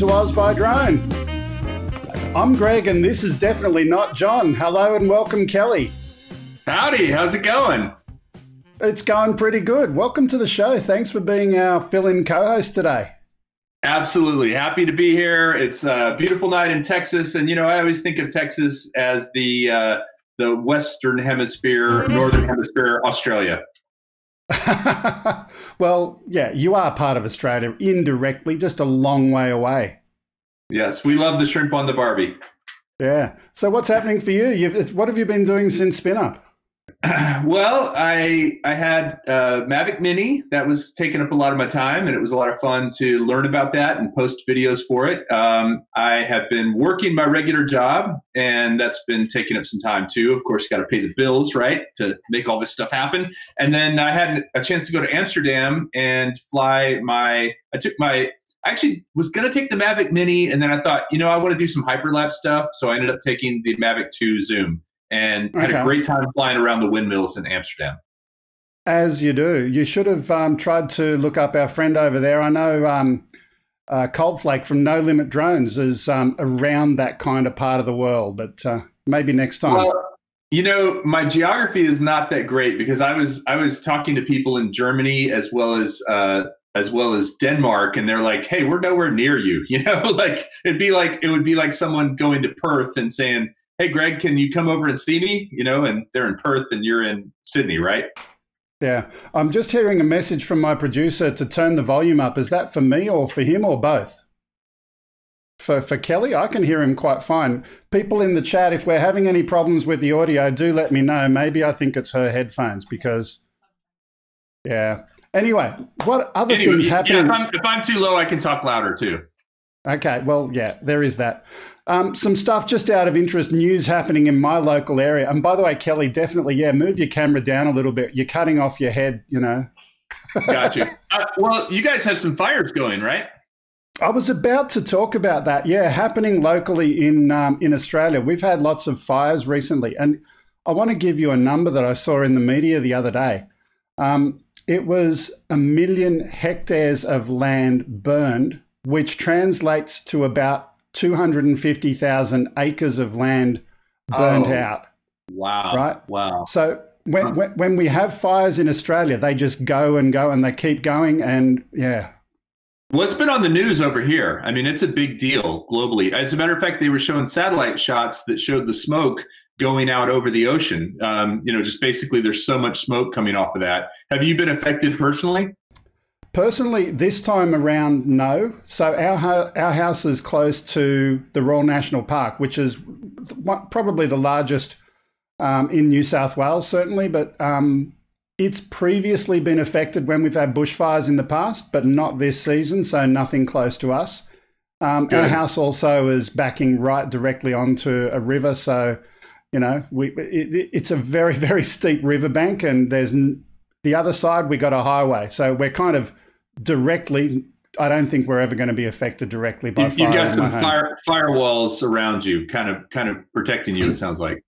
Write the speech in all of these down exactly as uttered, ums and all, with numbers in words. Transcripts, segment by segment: welcome to Oz by Drone. I'm Greg, and this is definitely not John. Hello and welcome, Kelly. Howdy, how's it going? It's going pretty good. Welcome to the show. Thanks for being our fill-in co-host today. Absolutely. Happy to be here. It's a beautiful night in Texas, and you know, I always think of Texas as the uh, the Western Hemisphere, Northern Hemisphere, Australia. Well, yeah, you are part of Australia indirectly, just a long way away. Yes, we love the shrimp on the Barbie. Yeah. So what's happening for you? You've, what have you been doing since spin up? Well, I I had uh, Mavic Mini. That was taking up a lot of my time, and it was a lot of fun to learn about that and post videos for it. Um, I have been working my regular job, and that's been taking up some time too. Of course, you got to pay the bills, right, to make all this stuff happen. And then I had a chance to go to Amsterdam and fly my. I took my. I actually was going to take the Mavic Mini, and then I thought, you know, I want to do some hyperlapse stuff, so I ended up taking the Mavic two Zoom. And had okay. a great time flying around the windmills in Amsterdam. As you do. You should have um, tried to look up our friend over there. I know um, uh, Coldflake from No Limit Drones is um, around that kind of part of the world, but uh, maybe next time. Well, you know, my geography is not that great because I was I was talking to people in Germany as well as uh, as well as Denmark, and they're like, "Hey, we're nowhere near you." You know, like it'd be like it would be like someone going to Perth and saying, "Hey, Greg, can you come over and see me?" You know, and they're in Perth and you're in Sydney, right? Yeah. I'm just hearing a message from my producer to turn the volume up. Is that for me or for him or both? For, for Kelly, I can hear him quite fine. People in the chat, if we're having any problems with the audio, do let me know. Maybe I think it's her headphones because, yeah. Anyway, what other anyway, things happen? Yeah, if I'm, if I'm too low, I can talk louder too. Okay. Well, yeah, there is that. Um, some stuff just out of interest, news happening in my local area. And by the way, Kelly, definitely, yeah, move your camera down a little bit. You're cutting off your head, you know. Gotcha. Uh, well, you guys have some fires going, right? I was about to talk about that. Yeah, happening locally in, um, in Australia. We've had lots of fires recently. And I want to give you a number that I saw in the media the other day. Um, it was a million hectares of land burned, which translates to about two hundred fifty thousand acres of land burned oh, out. Wow. Right? Wow. So when, huh. when, when we have fires in Australia, they just go and go and they keep going and yeah. Well, it's been on the news over here. I mean, it's a big deal globally. As a matter of fact, they were showing satellite shots that showed the smoke going out over the ocean. Um, you know, just basically there's so much smoke coming off of that. Have you been affected personally? Personally, this time around, no. So our, our house is close to the Royal National Park, which is probably the largest um, in New South Wales, certainly. But um, it's previously been affected when we've had bushfires in the past, but not this season, so nothing close to us. Um, our house also is backing right directly onto a river. So, you know, we, it, it's a very, very steep riverbank and there's the other side, we got a highway. So we're kind of directly, I don't think we're ever going to be affected directly by fire. You've got some fire, firewalls around you, kind of kind of protecting you, it sounds like.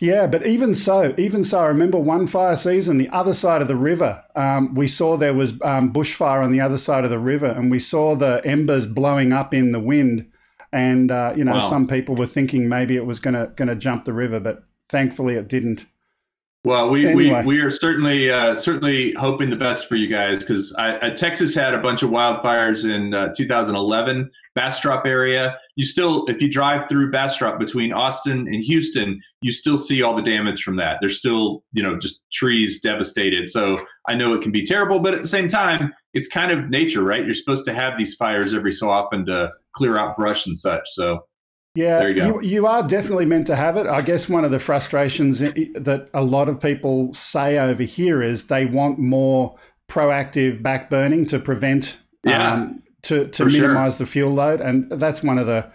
Yeah, but even so, even so, I remember one fire season, the other side of the river, um, we saw there was um, bushfire on the other side of the river, and we saw the embers blowing up in the wind. And, uh, you know, wow. Some people were thinking maybe it was going to going to jump the river, but thankfully it didn't. Well, we, anyway. we we are certainly uh, certainly hoping the best for you guys because Texas had a bunch of wildfires in uh, two thousand eleven, Bastrop area. You still, if you drive through Bastrop between Austin and Houston, you still see all the damage from that. There's still, you know, just trees devastated. So I know it can be terrible, but at the same time, it's kind of nature, right? You're supposed to have these fires every so often to clear out brush and such. So. Yeah, there you, go. You, you are definitely meant to have it. I guess one of the frustrations that a lot of people say over here is they want more proactive backburning to prevent, yeah, um, to, to minimize sure. the fuel load. And that's one of the,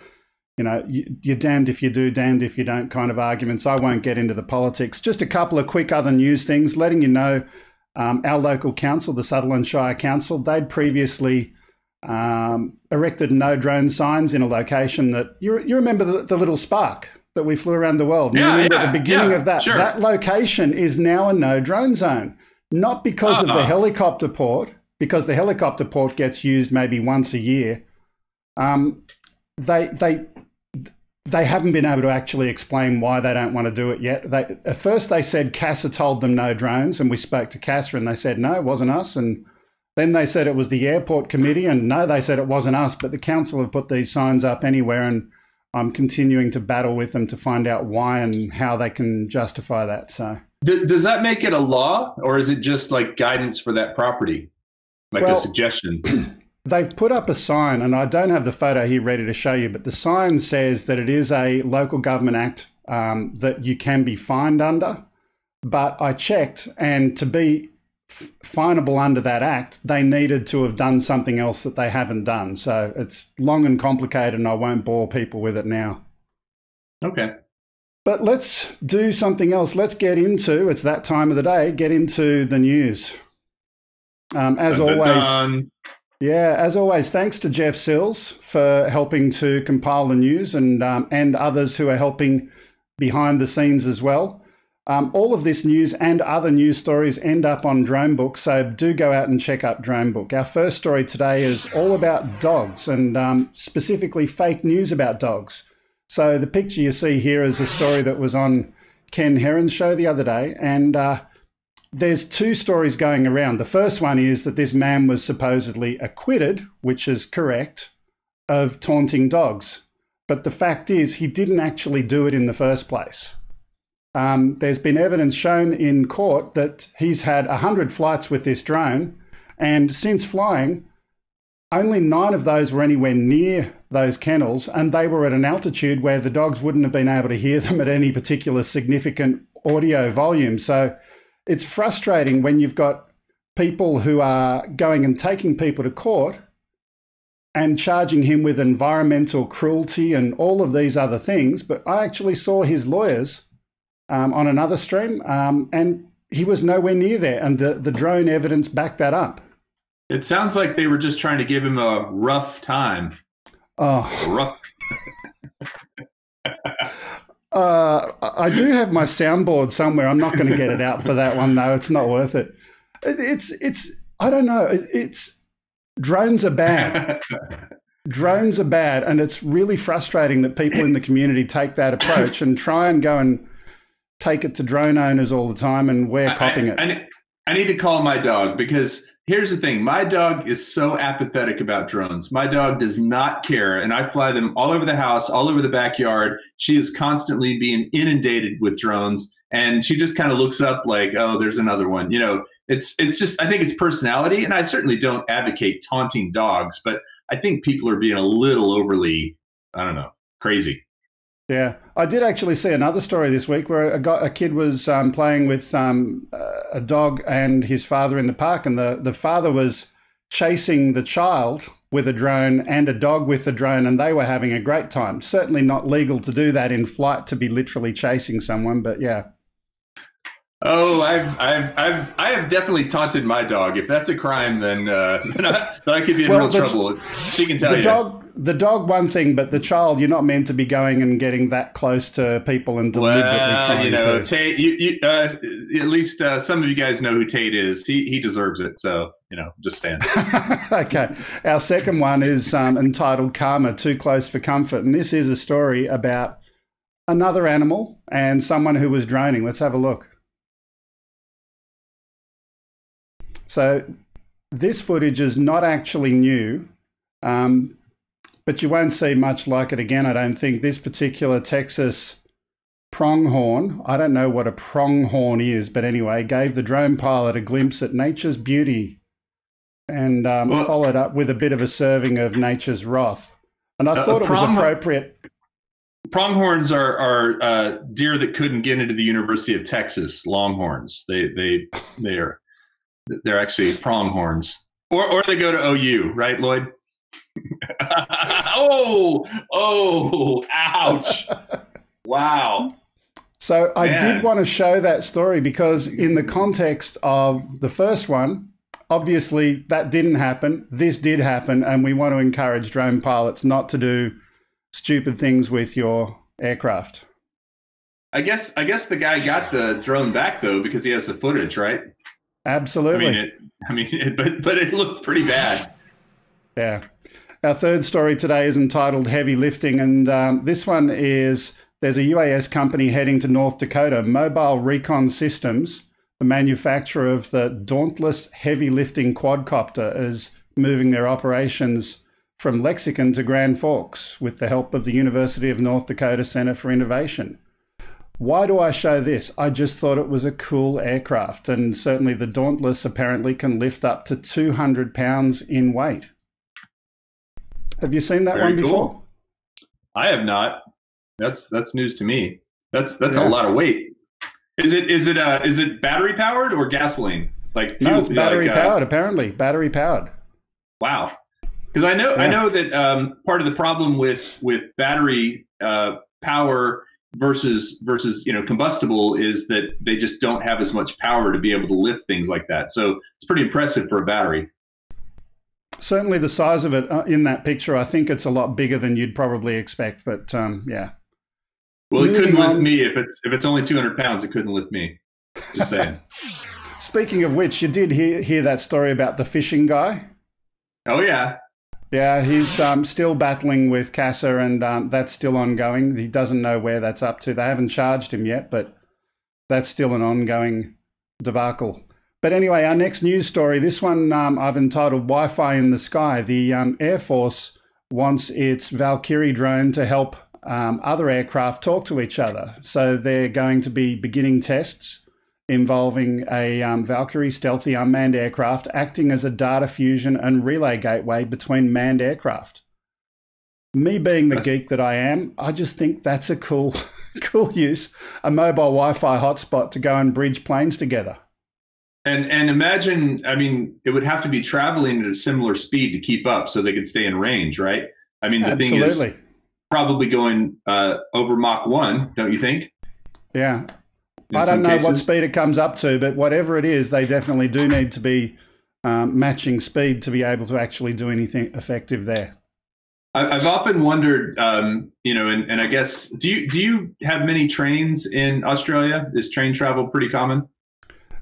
you know, you're damned if you do, damned if you don't kind of arguments. I won't get into the politics. Just a couple of quick other news things, letting you know um, our local council, the Sutherland Shire Council, they'd previously Um, erected no drone signs in a location that you, you remember the, the little spark that we flew around the world. Yeah, you remember yeah, the beginning yeah, of that. Sure. That location is now a no drone zone, not because uh-huh. of the helicopter port, because the helicopter port gets used maybe once a year Um, they they they haven't been able to actually explain why they don't want to do it yet. They, at first they said CASA told them no drones, and we spoke to CASA and they said no, it wasn't us. And then they said it was the airport committee, and no, they said it wasn't us, but the council have put these signs up anywhere, and I'm continuing to battle with them to find out why and how they can justify that. So D does that make it a law, or is it just like guidance for that property, like well, a suggestion? They've put up a sign, and I don't have the photo here ready to show you, but the sign says that it is a local government act um, that you can be fined under. But I checked, and to be finable under that act, they needed to have done something else that they haven't done. So it's long and complicated, and I won't bore people with it now. Okay. But let's do something else. Let's get into, it's that time of the day, get into the news. Um, as dun, always... Dun, dun. Yeah, as always, thanks to Jeff Sills for helping to compile the news, and, um, and others who are helping behind the scenes as well. Um, all of this news and other news stories end up on Dronebook, so do go out and check up Dronebook. Our first story today is all about dogs, and um, specifically fake news about dogs. So the picture you see here is a story that was on Ken Heron's show the other day, and... Uh, There's two stories going around. The first one is that this man was supposedly acquitted, which is correct, of taunting dogs. But the fact is he didn't actually do it in the first place. Um, there's been evidence shown in court that he's had one hundred flights with this drone, and since flying, only nine of those were anywhere near those kennels, and they were at an altitude where the dogs wouldn't have been able to hear them at any particular significant audio volume. So it's frustrating when you've got people who are going and taking people to court and charging him with environmental cruelty and all of these other things. But I actually saw his lawyers um, on another stream, um, and he was nowhere near there. And the, the drone evidence backed that up. It sounds like they were just trying to give him a rough time. Oh, a rough. Uh, I do have my soundboard somewhere. I'm not going to get it out for that one, though. It's not worth it. It's, it's, I don't know. It's, drones are bad. Drones are bad. And it's really frustrating that people in the community take that approach and try and go and take it to drone owners all the time, and we're copying it. I, I, I need to call my dog, because here's the thing. My dog is so apathetic about drones. My dog does not care, and I fly them all over the house, all over the backyard. She is constantly being inundated with drones, and she just kind of looks up like, oh, there's another one. You know, it's it's just, I think it's personality, and I certainly don't advocate taunting dogs, but I think people are being a little overly, I don't know, crazy. Yeah, I did actually see another story this week where a, got, a kid was um, playing with um, a dog and his father in the park, and the, the father was chasing the child with a drone and a dog with the drone, and they were having a great time. Certainly not legal to do that in flight, to be literally chasing someone, but yeah. Oh, I've, I've, I've, I have definitely taunted my dog. If that's a crime, then, uh, then, I, then I could be in well, real trouble. She can tell the you. Dog, the dog, one thing, but the child, you're not meant to be going and getting that close to people and deliberately well, trying you know, to. Tate, you, you, uh, at least uh, some of you guys know who Tate is. He, he deserves it. So, you know, just stand. Okay. Our second one is um, entitled Karma, Too Close for Comfort. And this is a story about another animal and someone who was droning. Let's have a look. So this footage is not actually new, um, but you won't see much like it again, I don't think. This particular Texas pronghorn, I don't know what a pronghorn is, but anyway, gave the drone pilot a glimpse at nature's beauty and um, well, followed up with a bit of a serving of nature's wrath. And I uh, thought it was appropriate. Pronghorns are, are uh, deer that couldn't get into the University of Texas, longhorns. They, they, they are. They're actually pronghorns, or or they go to O U, right, Lloyd? oh, oh, ouch! Wow. So I Man. did want to show that story because, in the context of the first one, obviously that didn't happen. This did happen, and we want to encourage drone pilots not to do stupid things with your aircraft. I guess I guess the guy got the drone back though, because he has the footage, right? Absolutely. I mean, it, I mean it, but, but it looked pretty bad. Yeah. Our third story today is entitled Heavy Lifting, and um, this one is, there's a U A S company heading to North Dakota, Mobile Recon Systems, the manufacturer of the Dauntless heavy lifting quadcopter, is moving their operations from Lexington to Grand Forks with the help of the University of North Dakota Center for Innovation. Why do I show this? I just thought it was a cool aircraft, and certainly the Dauntless apparently can lift up to two hundred pounds in weight. Have you seen that Very one before? Cool. I have not. That's that's news to me. That's that's yeah. a lot of weight. Is it is it uh is it battery powered or gasoline? Like no, you, it's battery like, powered. Uh, apparently, battery powered. Wow. Because I know yeah. I know that um, part of the problem with with battery uh, power versus versus you know combustible is that they just don't have as much power to be able to lift things like that. So it's pretty impressive for a battery. Certainly, the size of it in that picture, I think it's a lot bigger than you'd probably expect. But um, yeah. Well, it couldn't lift me if it's if it's only two hundred pounds. It couldn't lift me. Just saying. Speaking of which, you did hear hear that story about the fishing guy. Oh yeah. Yeah, he's um, still battling with CASA, and um, that's still ongoing. He doesn't know where that's up to. They haven't charged him yet, but that's still an ongoing debacle. But anyway, our next news story, this one um, I've entitled Wi-Fi in the Sky. The um, Air Force wants its Valkyrie drone to help um, other aircraft talk to each other. So they're going to be beginning tests involving a um, Valkyrie stealthy unmanned aircraft acting as a data fusion and relay gateway between manned aircraft. Me being the geek that I am, I just think that's a cool, cool use, a mobile Wi-Fi hotspot to go and bridge planes together. And, and imagine, I mean, it would have to be traveling at a similar speed to keep up so they could stay in range, right? I mean, the Absolutely. thing is probably going uh, over Mach one, don't you think? Yeah. In I don't know cases. what speed it comes up to, but whatever it is, they definitely do need to be um, matching speed to be able to actually do anything effective there. I, I've often wondered, um, you know, and, and I guess, do you, do you have many trains in Australia? Is train travel pretty common?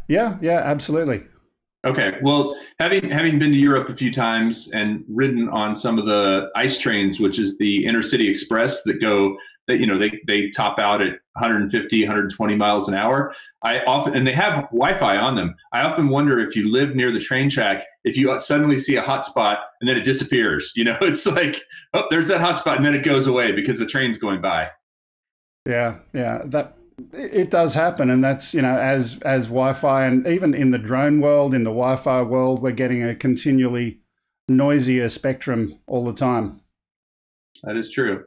Yeah, yeah, absolutely. Okay, well, having, having been to Europe a few times and ridden on some of the ICE trains, which is the inner city express that go That, you know, they, they top out at one hundred fifty, one hundred twenty miles an hour. I often, and they have Wi-Fi on them. I often wonder if you live near the train track, if you suddenly see a hotspot and then it disappears, you know, it's like, oh, there's that hotspot and then it goes away because the train's going by. Yeah. Yeah. That it does happen. And that's, you know, as, as Wi-Fi and even in the drone world, in the Wi-Fi world, we're getting a continually noisier spectrum all the time. That is true.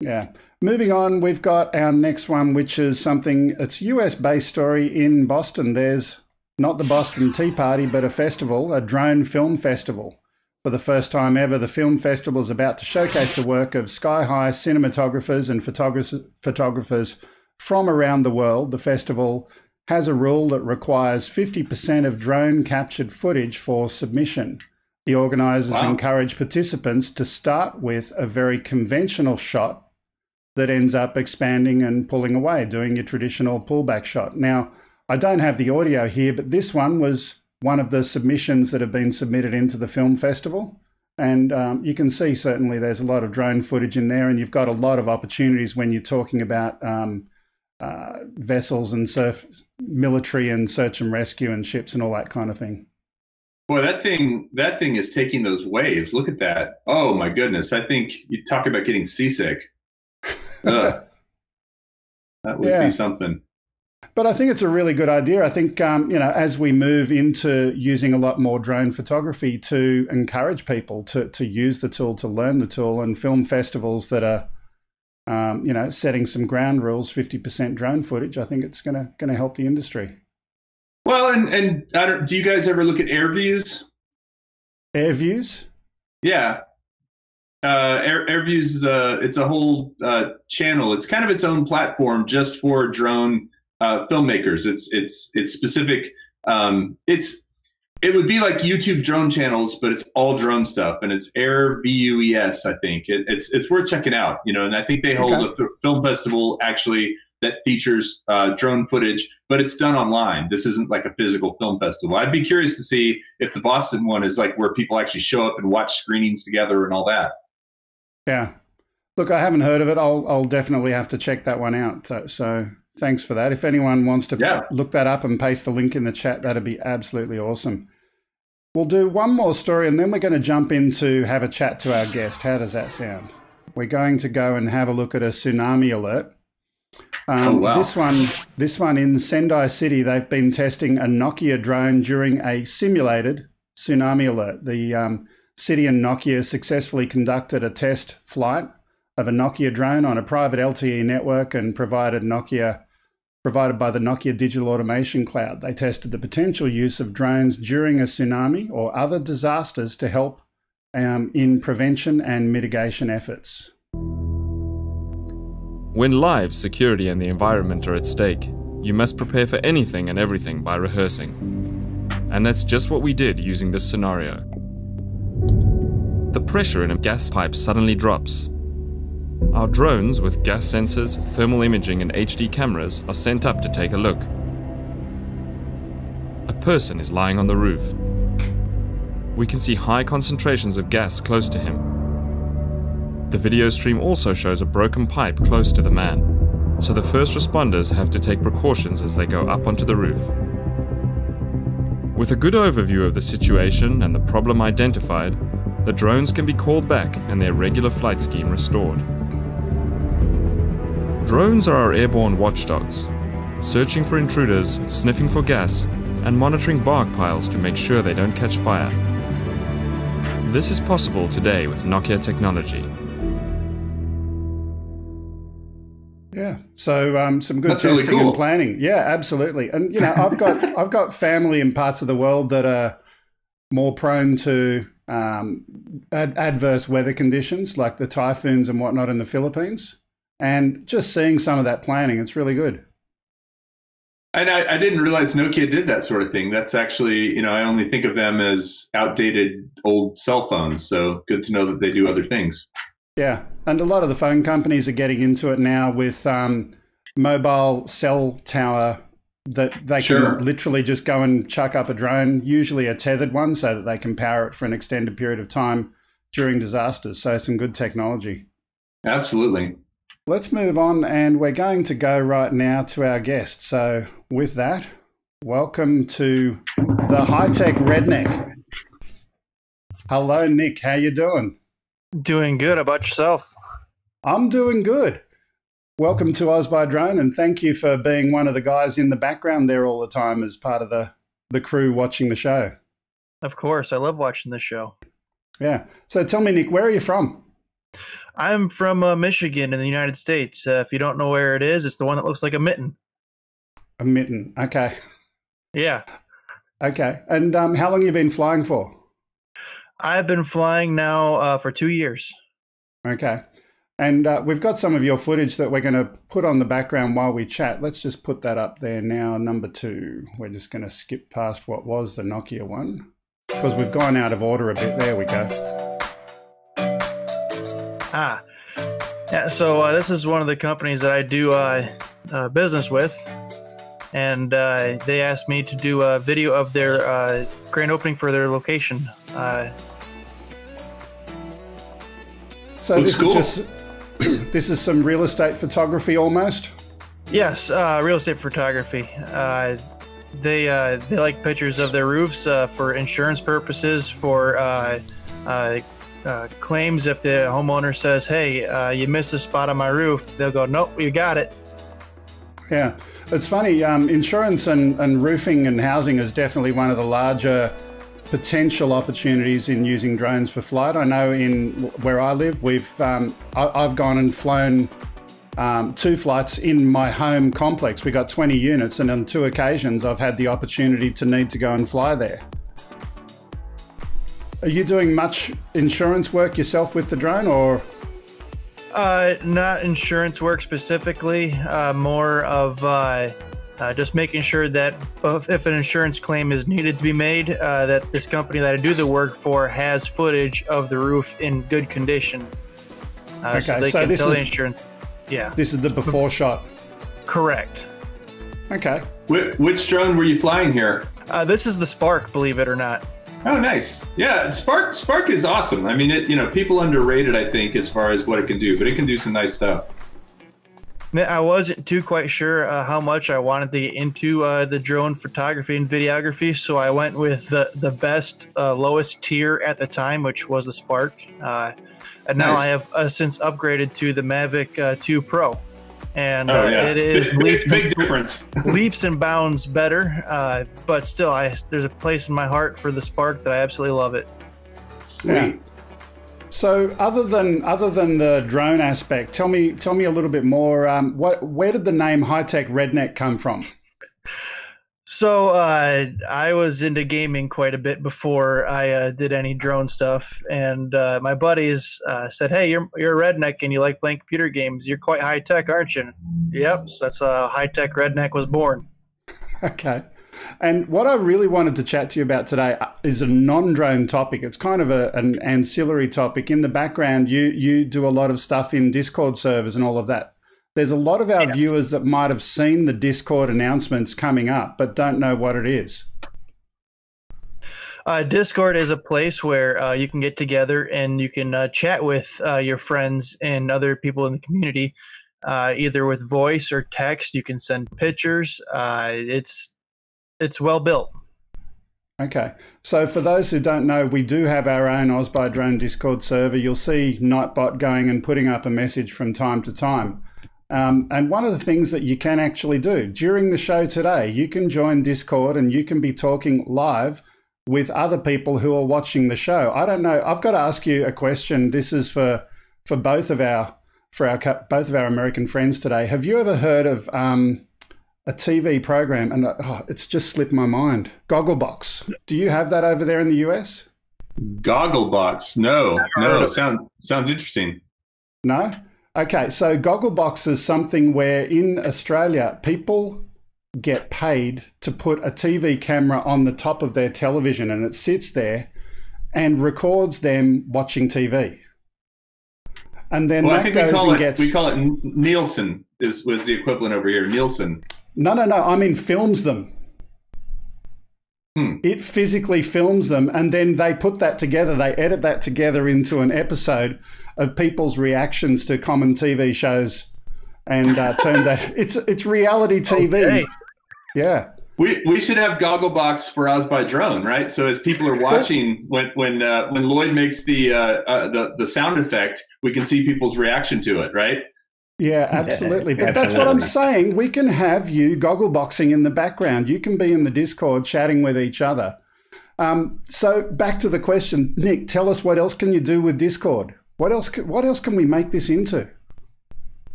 Yeah. Moving on, we've got our next one, which is something, it's a U S-based story in Boston. There's not the Boston Tea Party, but a festival, a drone film festival. For the first time ever, the film festival is about to showcase the work of sky-high cinematographers and photographers, photographers from around the world. The festival has a rule that requires fifty percent of drone-captured footage for submission. The organisers wow. encourage participants to start with a very conventional shot that ends up expanding and pulling away, doing your traditional pullback shot. Now, I don't have the audio here, but this one was one of the submissions that have been submitted into the film festival. And um, you can see certainly there's a lot of drone footage in there, and you've got a lot of opportunities when you're talking about um, uh, vessels and surf, military and search and rescue and ships and all that kind of thing. Boy, that thing, that thing is taking those waves. Look at that. Oh my goodness. I think you talk about getting seasick. Ugh. That would yeah. be something. But I think it's a really good idea. I think, um, you know, as we move into using a lot more drone photography to encourage people to, to use the tool, to learn the tool, and film festivals that are, um, you know, setting some ground rules, fifty percent drone footage, I think it's going to going to help the industry. Well, and, and I don't, do you guys ever look at Airviews? Airviews? Yeah. Uh, Air, Airviews is a, it's a whole uh, channel. It's kind of its own platform just for drone uh, filmmakers. It's it's it's specific. Um, it's it would be like YouTube drone channels, but it's all drone stuff, and it's Airviews. I think it, it's it's worth checking out. You know, and I think they hold okay. a film festival actually that features uh, drone footage, but it's done online. This isn't like a physical film festival. I'd be curious to see if the Boston one is like where people actually show up and watch screenings together and all that. Yeah. Look, I haven't heard of it. I'll, I'll definitely have to check that one out. So, so thanks for that. If anyone wants to yeah. look that up and paste the link in the chat, that'd be absolutely awesome. We'll do one more story and then we're going to jump into have a chat to our guest. How does that sound? We're going to go and have a look at a tsunami alert. Um, oh, wow. This one, this one in Sendai City, they've been testing a Nokia drone during a simulated tsunami alert. The um, city and Nokia successfully conducted a test flight of a Nokia drone on a private L T E network and provided Nokia provided by the Nokia Digital Automation Cloud. They tested the potential use of drones during a tsunami or other disasters to help um, in prevention and mitigation efforts. When lives, security and the environment are at stake, you must prepare for anything and everything by rehearsing. And that's just what we did using this scenario. The pressure in a gas pipe suddenly drops. Our drones with gas sensors, thermal imaging and H D cameras are sent up to take a look. A person is lying on the roof. We can see high concentrations of gas close to him. The video stream also shows a broken pipe close to the man, so the first responders have to take precautions as they go up onto the roof. With a good overview of the situation and the problem identified, the drones can be called back and their regular flight scheme restored. Drones are our airborne watchdogs, searching for intruders, sniffing for gas, and monitoring bark piles to make sure they don't catch fire. This is possible today with Nokia technology. Yeah, so um, some good That's testing really cool. and planning. Yeah, absolutely. And you know, I've got I've got family in parts of the world that are more prone to um, ad adverse weather conditions, like the typhoons and whatnot in the Philippines. And just seeing some of that planning, it's really good. And I, I didn't realize Nokia did that sort of thing. That's actually, you know, I only think of them as outdated old cell phones. So good to know that they do other things. Yeah. And a lot of the phone companies are getting into it now with um, mobile cell tower that they sure. can literally just go and chuck up a drone, usually a tethered one, so that they can power it for an extended period of time during disasters. So some good technology. Absolutely. Let's move on, and we're going to go right now to our guest. So with that, welcome to the High Tech Redneck. Hello, Nick. How you doing? Doing good. How about yourself? I'm doing good. Welcome to Oz by Drone, and thank you for being one of the guys in the background there all the time as part of the, the crew watching the show. Of course. I love watching this show. Yeah. So tell me, Nick, where are you from? I'm from uh, Michigan in the United States. Uh, if you don't know where it is, it's the one that looks like a mitten. A mitten. Okay. Yeah. Okay. And um, how long have you been flying for? I've been flying now uh, for two years. Okay. And uh, we've got some of your footage that we're going to put on the background while we chat. Let's just put that up there now, number two. We're just going to skip past what was the Nokia one because we've gone out of order a bit. There we go. Ah, yeah, so uh, this is one of the companies that I do uh, uh, business with, and uh, they asked me to do a video of their uh, grand opening for their location. Uh, so this cool. is just this is some real estate photography almost? Yes, uh, real estate photography. Uh, they, uh, they like pictures of their roofs uh, for insurance purposes, for uh, uh, Uh, claims. If the homeowner says, hey, uh, you missed a spot on my roof, they'll go, nope, you got it. Yeah, it's funny. Um, insurance and, and roofing and housing is definitely one of the larger potential opportunities in using drones for flight. I know in where I live, we've um, I, I've gone and flown um, two flights in my home complex. We got twenty units, and on two occasions I've had the opportunity to need to go and fly there. Are you doing much insurance work yourself with the drone, or? Uh, not insurance work specifically, uh, more of uh, uh, just making sure that if an insurance claim is needed to be made, uh, that this company that I do the work for has footage of the roof in good condition. Uh, okay, so, they so can this tell is the insurance. Yeah, this is the before shot. Correct. Okay. Wh which drone were you flying here? Uh, this is the Spark, believe it or not. Oh, nice. Yeah, Spark Spark is awesome. I mean, it you know, people underrate it, I think, as far as what it can do, but it can do some nice stuff. I wasn't too quite sure uh, how much I wanted to get into uh, the drone photography and videography, so I went with the, the best, uh, lowest tier at the time, which was the Spark. Uh, and nice. Now I have uh, since upgraded to the Mavic uh, two Pro. And oh, uh, yeah. it is leaps, big difference, leaps and bounds better. Uh, but still, I there's a place in my heart for the Spark that I absolutely love it. Sweet. Yeah. So, other than other than the drone aspect, tell me tell me a little bit more. Um, what where did the name High Tech Redneck come from? So uh, I was into gaming quite a bit before I uh, did any drone stuff, and uh, my buddies uh, said, "Hey, you're you're a redneck and you like playing computer games. You're quite high tech, aren't you?" Yep, so that's how High Tech Redneck was born. Okay. And what I really wanted to chat to you about today is a non-drone topic. It's kind of a, an ancillary topic. In the background, you you do a lot of stuff in Discord servers and all of that. There's a lot of our yeah. viewers that might have seen the Discord announcements coming up, but don't know what it is. Uh, Discord is a place where uh, you can get together and you can uh, chat with uh, your friends and other people in the community, uh, either with voice or text. You can send pictures. Uh, it's It's well built. Okay. So for those who don't know, we do have our own Oz by Drone Discord server. You'll see Nightbot going and putting up a message from time to time. Um, and one of the things that you can actually do during the show today, you can join Discord and you can be talking live with other people who are watching the show. I don't know. I've got to ask you a question. This is for for both of our for our both of our American friends today. Have you ever heard of um, a T V program? And oh, it's just slipped my mind. Gogglebox. Do you have that over there in the U S? Gogglebox. No, no. Sounds sounds interesting. No. Okay, so Gogglebox is something where in Australia, people get paid to put a T V camera on the top of their television and it sits there and records them watching T V. And then well, that goes and it, gets... We call it Nielsen, is, was the equivalent over here, Nielsen. No, no, no, I mean films them. Hmm. It physically films them and then they put that together, they edit that together into an episode of people's reactions to common T V shows and uh, turn that, it's it's reality T V. Okay. Yeah. We we should have Gogglebox for Oz by Drone, right? So as people are watching, when when uh, when Lloyd makes the, uh, uh, the the sound effect, we can see people's reaction to it, right? Yeah, absolutely. But that's what I'm saying. We can have you Goggleboxing in the background. You can be in the Discord chatting with each other. Um, so back to the question, Nick, tell us what else can you do with Discord? What else, what else can we make this into?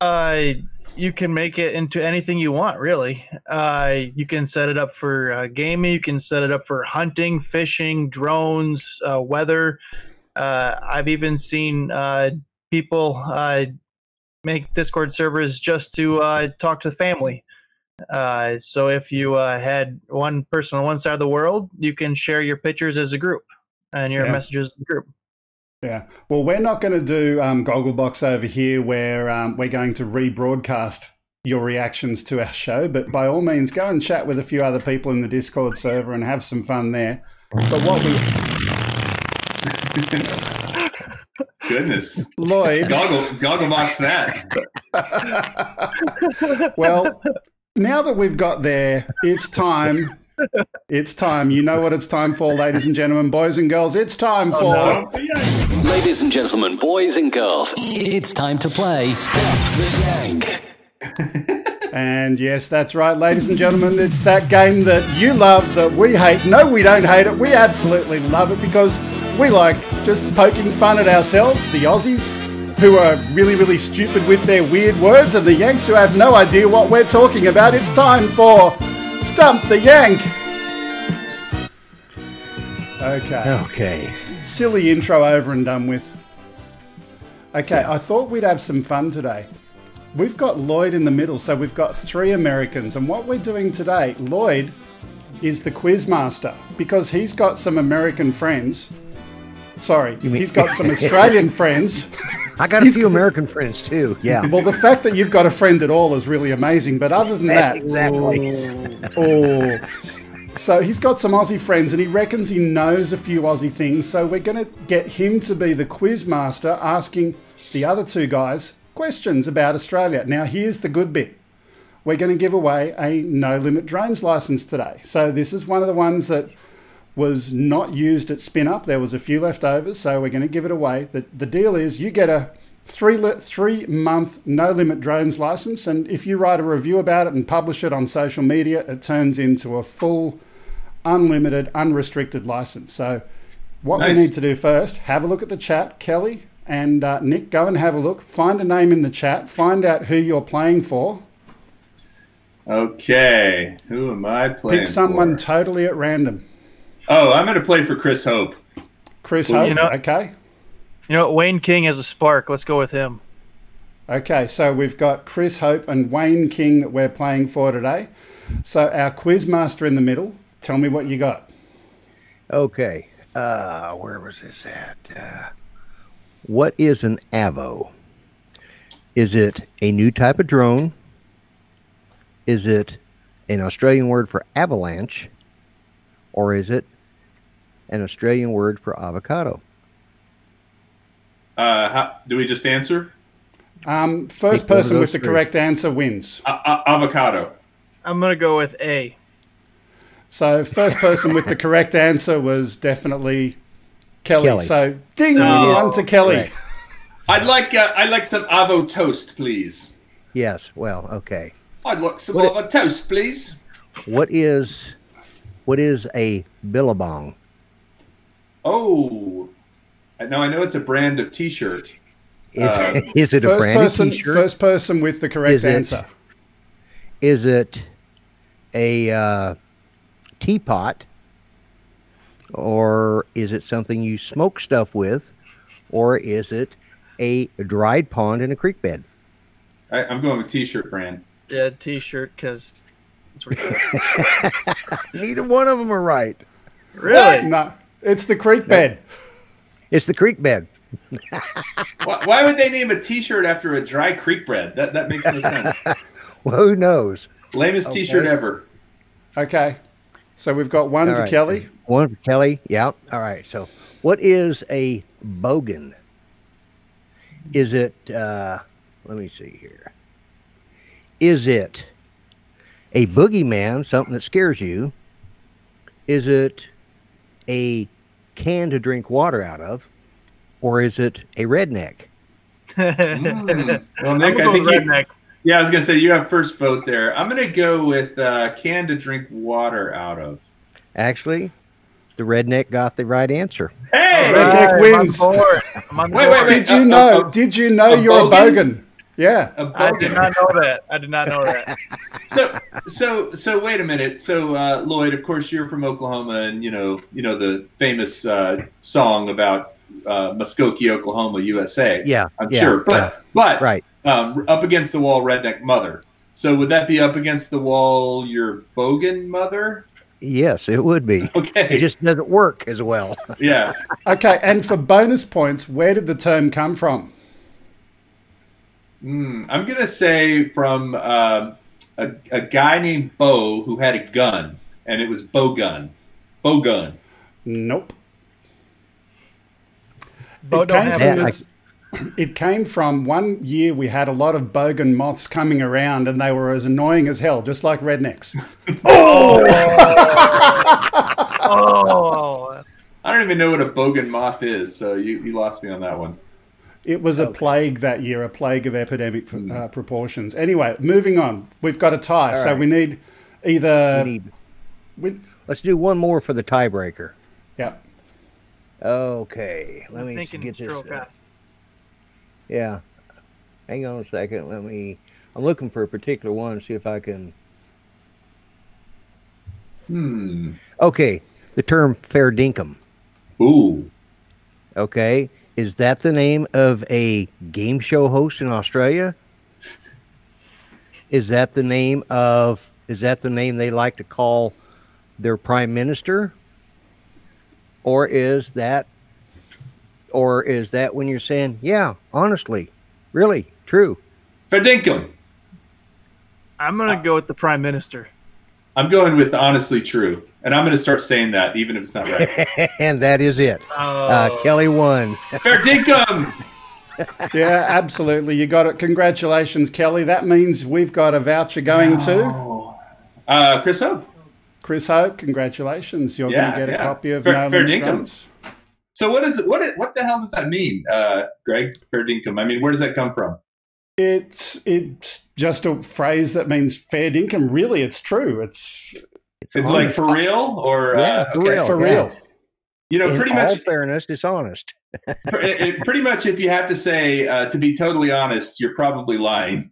Uh, you can make it into anything you want, really. Uh, you can set it up for uh, gaming. You can set it up for hunting, fishing, drones, uh, weather. Uh, I've even seen uh, people uh, make Discord servers just to uh, talk to family. Uh, so if you uh, had one person on one side of the world, you can share your pictures as a group and your yeah. messages as a group. Yeah. Well, we're not going to do um, Gogglebox over here where um, we're going to rebroadcast your reactions to our show, but by all means, go and chat with a few other people in the Discord server and have some fun there. But what we... Goodness. Lloyd. Goggle, Gogglebox that. Well, now that we've got there, it's time... It's time. You know what it's time for, ladies and gentlemen, boys and girls. It's time for... Oh, no. Ladies and gentlemen, boys and girls, it's time to play Stump the Yank. And yes, that's right, ladies and gentlemen. It's that game that you love, that we hate. No, we don't hate it. We absolutely love it because we like just poking fun at ourselves, the Aussies, who are really, really stupid with their weird words, and the Yanks who have no idea what we're talking about. It's time for... Stump the Yank! Okay. Okay. Silly intro over and done with. Okay, yeah. I thought we'd have some fun today. We've got Lloyd in the middle, so we've got three Americans. And what we're doing today, Lloyd is the quiz master because he's got some American friends. Sorry, he's got some Australian friends. I got a few American friends too. Yeah. Well, the fact that you've got a friend at all is really amazing. But other than that, exactly. Oh, oh. So he's got some Aussie friends, and he reckons he knows a few Aussie things. So we're going to get him to be the quiz master, asking the other two guys questions about Australia. Now, here's the good bit. We're going to give away a No Limit Drones license today. So this is one of the ones that was not used at spin up. There was a few left over, so we're going to give it away. The, the deal is you get a three, three month No Limit Drones license, and if you write a review about it and publish it on social media, it turns into a full, unlimited, unrestricted license. So what nice. we need to do first, have a look at the chat, Kelly and uh, Nick, go and have a look. Find a name in the chat, find out who you're playing for. Okay, who am I playing Pick someone for? Totally at random. Oh, I'm going to play for Chris Hope. Chris Hope, you know, okay. You know, Wayne King has a spark. Let's go with him. Okay, so we've got Chris Hope and Wayne King that we're playing for today. So our quiz master in the middle, tell me what you got. Okay, uh, where was this at? Uh, what is an AVO? Is it a new type of drone? Is it an Australian word for avalanche, or is it an Australian word for avocado? Uh, how, do we just answer? Um, first Pick person with the three. correct answer wins. Uh, uh, avocado. I'm going to go with A. So first person with the correct answer was definitely Kelly. Kelly. So ding, no. on to Kelly. Right. I'd like uh, I'd like some avo toast, please. Yes. Well, okay. I'd like some more of a toast, please. What is, what is a Billabong? Oh, now I know it's a brand of T-shirt. Is, uh, is it a brand person, of T-shirt? First person with the correct is answer. It, is it a uh, teapot, or is it something you smoke stuff with, or is it a dried pond in a creek bed? I, I'm going with T-shirt brand. Dead yeah, T-shirt, because neither one of them are right. Really? What? No, it's the creek no. bed. It's the creek bed. why, why would they name a T-shirt after a dry creek bed? That that makes no sense. Well, who knows? Lamest okay. T-shirt ever. Okay, so we've got one All to right. Kelly. One for Kelly. Yeah. All right. So, what is a bogan? Is it? Uh, let me see here. Is it a boogeyman, something that scares you? Is it a can to drink water out of? Or is it a redneck? Mm. Well, Nick, I think redneck. You, yeah, I was going to say you have first vote there. I'm going to go with uh, can to drink water out of. Actually, the redneck got the right answer. Hey! The redneck right, wins. I'm bored. I'm wait, wait, wait. Did you know, uh, did you know a you're bogan? a bogan? Yeah, I did not know that. I did not know that. So, so, so, wait a minute. So, uh, Lloyd, of course, you're from Oklahoma, and you know, you know the famous uh, song about uh, Muskogee, Oklahoma, U S A. Yeah, I'm yeah, sure. But, yeah. but, right. um, up against the wall, redneck mother. So, would that be up against the wall, your bogan mother? Yes, it would be. Okay, it just doesn't work as well. Yeah. Okay, and for bonus points, where did the term come from? Mm, I'm going to say from uh, a, a guy named Bo who had a gun, and it was Bogun. Bogun. Nope. Bo it, don't came have its, it came from one year we had a lot of Bogun moths coming around, and they were as annoying as hell, just like rednecks. Oh! Oh! I don't even know what a Bogun moth is, so you, you lost me on that one. It was okay. a plague that year, a plague of epidemic uh, proportions. Anyway, moving on. We've got a tie, right. so we need either... We need... We... Let's do one more for the tiebreaker. Yeah. Okay. Let I'm me get this... Uh... Yeah. Hang on a second. Let me... I'm looking for a particular one to see if I can... Hmm. Okay. The term fair dinkum. Ooh. Okay. Is that the name of a game show host in Australia? Is that the name of, is that the name they like to call their prime minister? Or is that Or is that when you're saying, yeah, honestly, really, true? Verdinkum. I'm going to uh, go with the prime minister. I'm going with honestly true. And I'm going to start saying that, even if it's not right. And that is it. Oh. Uh, Kelly won. Verdinkum. Yeah, absolutely. You got it. Congratulations, Kelly. That means we've got a voucher going oh. to... Uh, Chris Hope. Chris Hope, congratulations. You're yeah, going to get yeah. a copy of No Limit Drones. So what is what? Is, what the hell does that mean, uh, Greg? Verdinkum. I mean, where does that come from? It's it's just a phrase that means fair dinkum. Really, it's true. It's it's, it's like for real or yeah, uh, okay. real, for yeah. real. You know, in pretty much all fairness, it's honest. it, it, pretty much, if you have to say uh, to be totally honest, you're probably lying.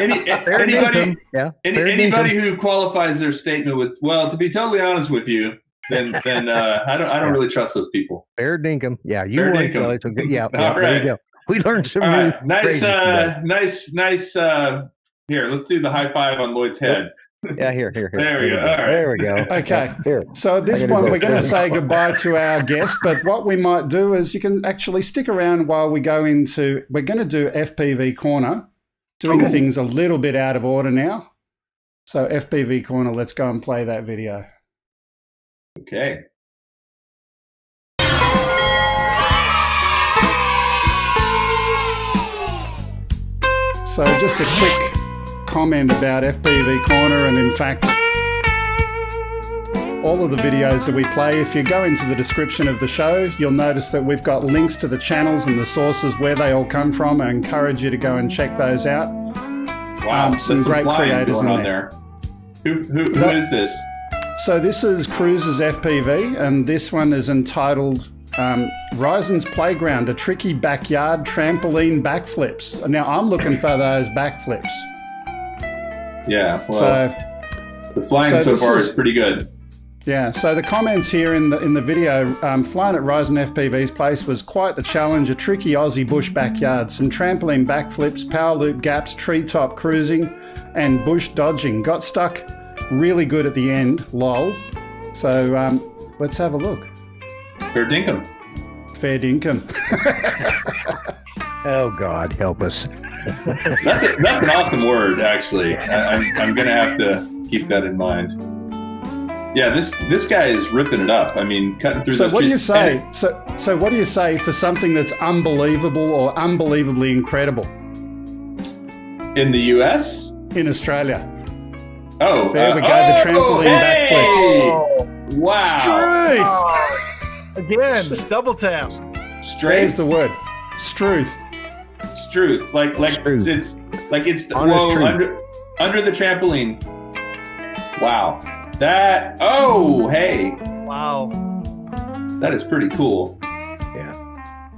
Any, anybody, yeah, any, anybody who qualifies their statement with "well, to be totally honest with you," then then uh, I don't I don't really trust those people. Fair dinkum. Yeah, you fair won, Kelly. So good. Yeah, all yeah, right. There you go. We learned some All new right. nice, uh, nice, nice, nice. Uh, here, let's do the high five on Lloyd's head. Yeah, here, here, here. There we go. All right. There we go. Okay. Here. So at this point, go we're going to say goodbye to our guest, but what we might do is you can actually stick around while we go into, we're going to do F P V Corner, doing okay. things a little bit out of order now. So F P V Corner, let's go and play that video. Okay. So just a quick comment about F P V Corner, and in fact, all of the videos that we play, if you go into the description of the show, you'll notice that we've got links to the channels and the sources where they all come from. I encourage you to go and check those out. Wow, um, some, some great creators going on in there. there. Who, who, who that, is this? So this is Cruis three z F P V, and this one is entitled Um, Ryzen's Playground, a tricky backyard trampoline backflips. Now I'm looking for those backflips. Yeah, well, so, the flying so, so far is, is pretty good. Yeah, so the comments here in the in the video, um, flying at Ryzen F P V's place was quite the challenge, a tricky Aussie bush backyard, some trampoline backflips, power loop gaps, treetop cruising, and bush dodging. Got stuck really good at the end, lol. So um, let's have a look. Fair dinkum. Fair dinkum. Oh, God, help us. That's, a, that's an awesome word, actually. I, I'm, I'm going to have to keep that in mind. Yeah, this this guy is ripping it up. I mean, cutting through so those what trees. So what do you say? And, so, so what do you say for something that's unbelievable or unbelievably incredible? In the U S? In Australia. Oh. There uh, we go, oh, the trampoline hey! backflips. Oh, wow. Struth. Oh. Again, double tap. Straight is the word. Struth. Struth. Like like Struth. it's like it's the, whoa, under under the trampoline. Wow. That oh hey. Wow. That is pretty cool. Yeah.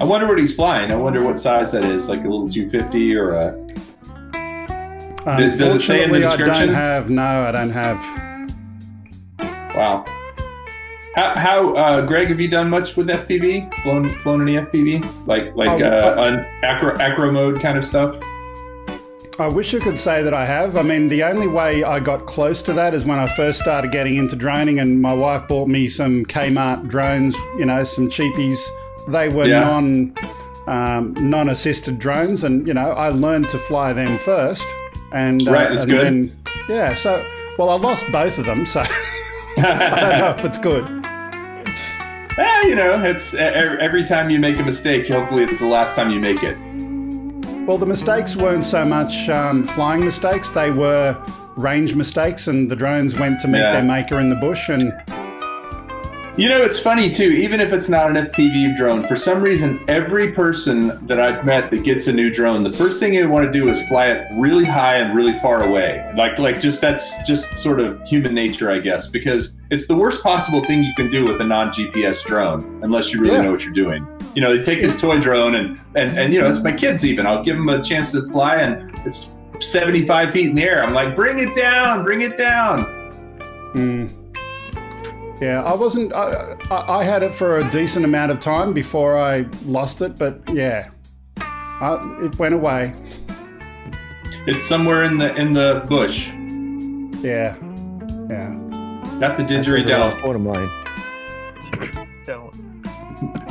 I wonder what he's flying. I wonder what size that is. Like a little two fifty or a. Does, does it say in the description? I don't have. No, I don't have. Wow. How, how uh, Greg, have you done much with F P V? Flown, flown any F P V? Like, like oh, uh, oh. an acro, acro mode kind of stuff? I wish I could say that I have. I mean, the only way I got close to that is when I first started getting into droning, and my wife bought me some Kmart drones, you know, some cheapies. They were yeah. non, um, non-assisted drones, and, you know, I learned to fly them first. And, right, uh, that's and good. Then, yeah, so, well, I lost both of them, so I don't know if it's good. Eh, you know, it's every time you make a mistake, hopefully it's the last time you make it. Well, the mistakes weren't so much um, flying mistakes. They were range mistakes, and the drones went to meet yeah. their maker in the bush. And you know, it's funny, too, even if it's not an F P V drone, for some reason, every person that I've met that gets a new drone, the first thing they want to do is fly it really high and really far away. Like, like just that's just sort of human nature, I guess, because it's the worst possible thing you can do with a non-G P S drone, unless you really yeah. know what you're doing. You know, they take this toy drone and, and, and, you know, it's my kids even. I'll give them a chance to fly, and it's seventy-five feet in the air. I'm like, bring it down, bring it down. Hmm. Yeah, I wasn't, I, I had it for a decent amount of time before I lost it, but yeah, I, it went away. It's somewhere in the in the bush. Yeah, yeah. That's a didgeridoo. That's a one of mine. Don't.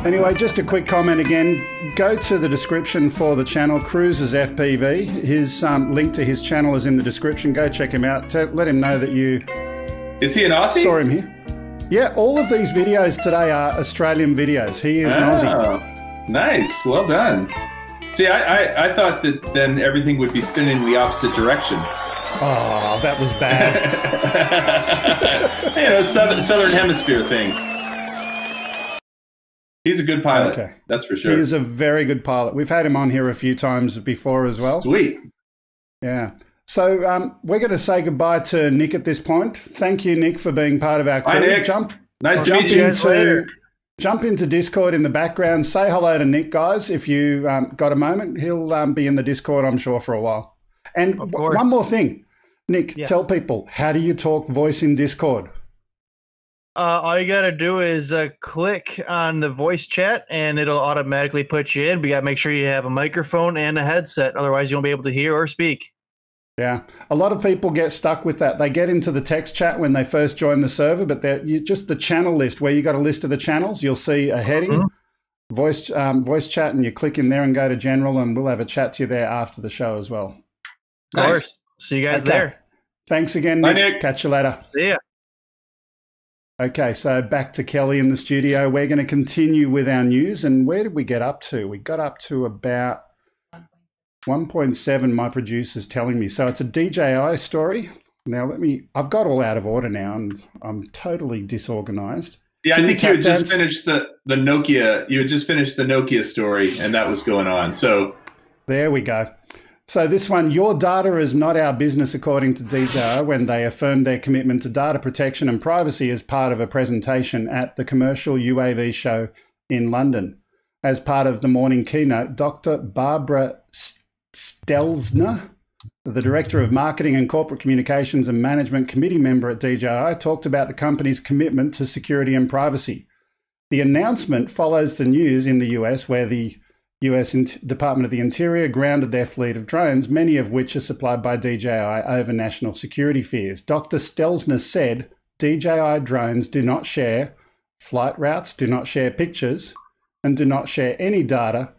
Anyway, just a quick comment again. Go to the description for the channel, Cruis three z F P V. His um, link to his channel is in the description. Go check him out. T let him know that you is he an Aussie? Saw him here. Yeah, all of these videos today are Australian videos. He is oh, an Aussie. Nice, well done. See, I, I, I thought that then everything would be spinning in the opposite direction. Oh, that was bad. You know, southern, southern hemisphere thing. He's a good pilot, okay. That's for sure. He is a very good pilot. We've had him on here a few times before as well. Sweet. Yeah. So um, we're going to say goodbye to Nick at this point. Thank you, Nick, for being part of our crew. Hi, Nick. Jump, nice to meet you. Later. Jump into Discord in the background. Say hello to Nick, guys, if you um, got a moment. He'll um, be in the Discord, I'm sure, for a while. And one more thing, Nick, yeah. Tell people, how do you talk voice in Discord? Uh, all you got to do is uh, click on the voice chat and it'll automatically put you in. But you got to make sure you have a microphone and a headset. Otherwise, you won't be able to hear or speak. Yeah. A lot of people get stuck with that. They get into the text chat when they first join the server, but they're, you, just the channel list where you got a list of the channels, you'll see a heading, mm-hmm. voice, um, voice chat, and you click in there and go to general, and we'll have a chat to you there after the show as well. Of course. Nice. See you guys okay. there. Thanks again, Nick. Bye, Nick. Catch you later. See ya. Okay, so back to Kelly in the studio. We're going to continue with our news. And where did we get up to? We got up to about one point seven, my producer's telling me. So it's a D J I story. Now let me, I've got all out of order now and I'm totally disorganized. Yeah, Can I think you, you had dance? just finished the, the Nokia, you had just finished the Nokia story and that was going on, so. There we go. So this one, your data is not our business, according to D J I, when they affirmed their commitment to data protection and privacy as part of a presentation at the Commercial U A V Show in London. As part of the morning keynote, Doctor Barbara Stelzner, the Director of Marketing and Corporate Communications and Management Committee member at D J I, talked about the company's commitment to security and privacy. The announcement follows the news in the U S, where the U S Department of the Interior grounded their fleet of drones, many of which are supplied by D J I over national security fears. Doctor Stelzner said D J I drones do not share flight routes, do not share pictures, and do not share any data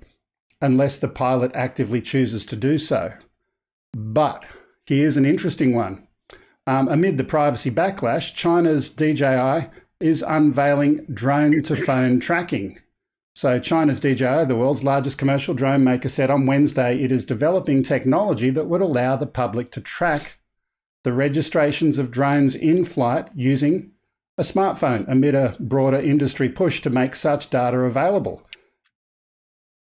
unless the pilot actively chooses to do so. But here's an interesting one. Um, amid the privacy backlash, China's D J I is unveiling drone-to-phone tracking. So China's D J I, the world's largest commercial drone maker, said on Wednesday it is developing technology that would allow the public to track the registrations of drones in flight using a smartphone amid a broader industry push to make such data available.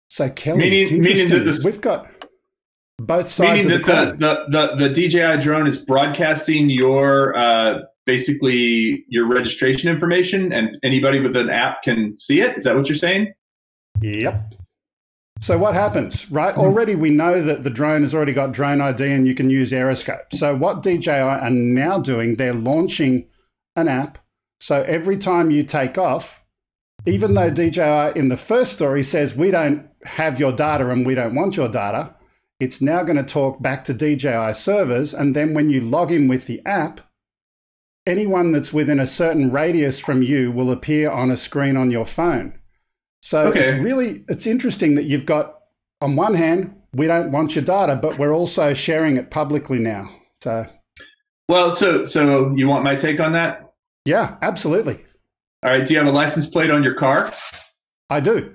So Kelly, meaning, it's interesting. Meaning that this, we've got both sides meaning of the that the, the, the, the D J I drone is broadcasting your uh, basically your registration information, and anybody with an app can see it. Is that what you're saying? Yep. So what happens, right? Already we know that the drone has already got drone I D and you can use Aeroscope. So what D J I are now doing, they're launching an app. So every time you take off, even though D J I in the first story says, we don't have your data and we don't want your data, it's now going to talk back to D J I servers. And then when you log in with the app, anyone that's within a certain radius from you will appear on a screen on your phone. So okay. it's really, it's interesting that you've got, on one hand, we don't want your data, but we're also sharing it publicly now. So, well, so, so you want my take on that? Yeah, absolutely. All right. Do you have a license plate on your car? I do.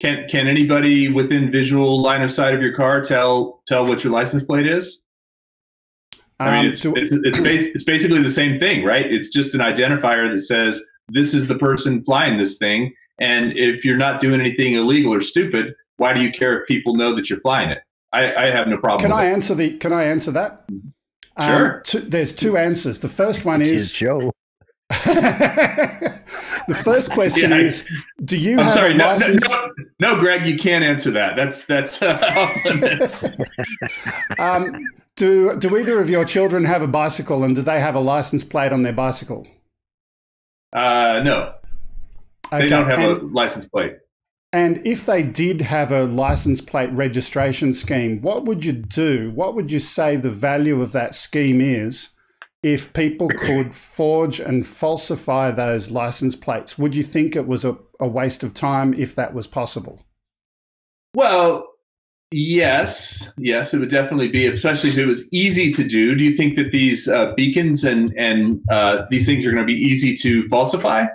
Can Can anybody within visual line of sight of your car tell tell what your license plate is? Um, I mean, it's to, it's it's, bas it's basically the same thing, right? It's just an identifier that says this is the person flying this thing. And if you're not doing anything illegal or stupid, why do you care if people know that you're flying it? I, I have no problem. Can with I it. answer the? Can I answer that? Sure. Um, two, there's two answers. The first one it's is Joe. The first question yeah, I, is, do you I'm have sorry, a license? No, no, no, Greg, you can't answer that. That's that's uh, off limits. um, do do either of your children have a bicycle, and do they have a license plate on their bicycle? Uh, no, okay. They don't have and, a license plate. And if they did have a license plate registration scheme, what would you do? What would you say the value of that scheme is? If people could forge and falsify those license plates, would you think it was a, a waste of time if that was possible? Well, yes. Yes, it would definitely be, especially if it was easy to do. Do you think that these uh, beacons and, and uh, these things are going to be easy to falsify?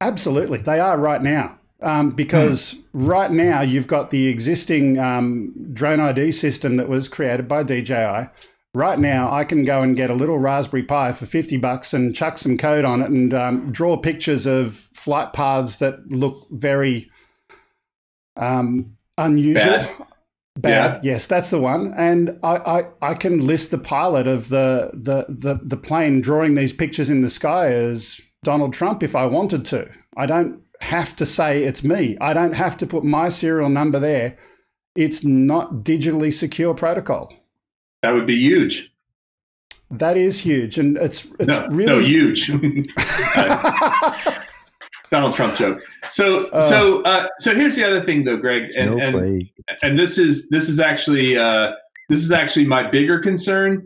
Absolutely. They are right now. Um, because mm. right now you've got the existing um, drone I D system that was created by D J I. Right now I can go and get a little Raspberry Pi for fifty bucks and chuck some code on it and um, draw pictures of flight paths that look very um, unusual. Bad. Bad. Yeah. Yes, that's the one. And I, I, I can list the pilot of the, the, the, the plane drawing these pictures in the sky as Donald Trump if I wanted to. I don't have to say it's me. I don't have to put my serial number there. It's not digitally secure protocol. That would be huge. That is huge. And it's, it's no, really no, huge. Donald Trump joke. So, uh, so, uh, so here's the other thing though, Greg, and, no and, and this is, this is actually, uh, this is actually my bigger concern.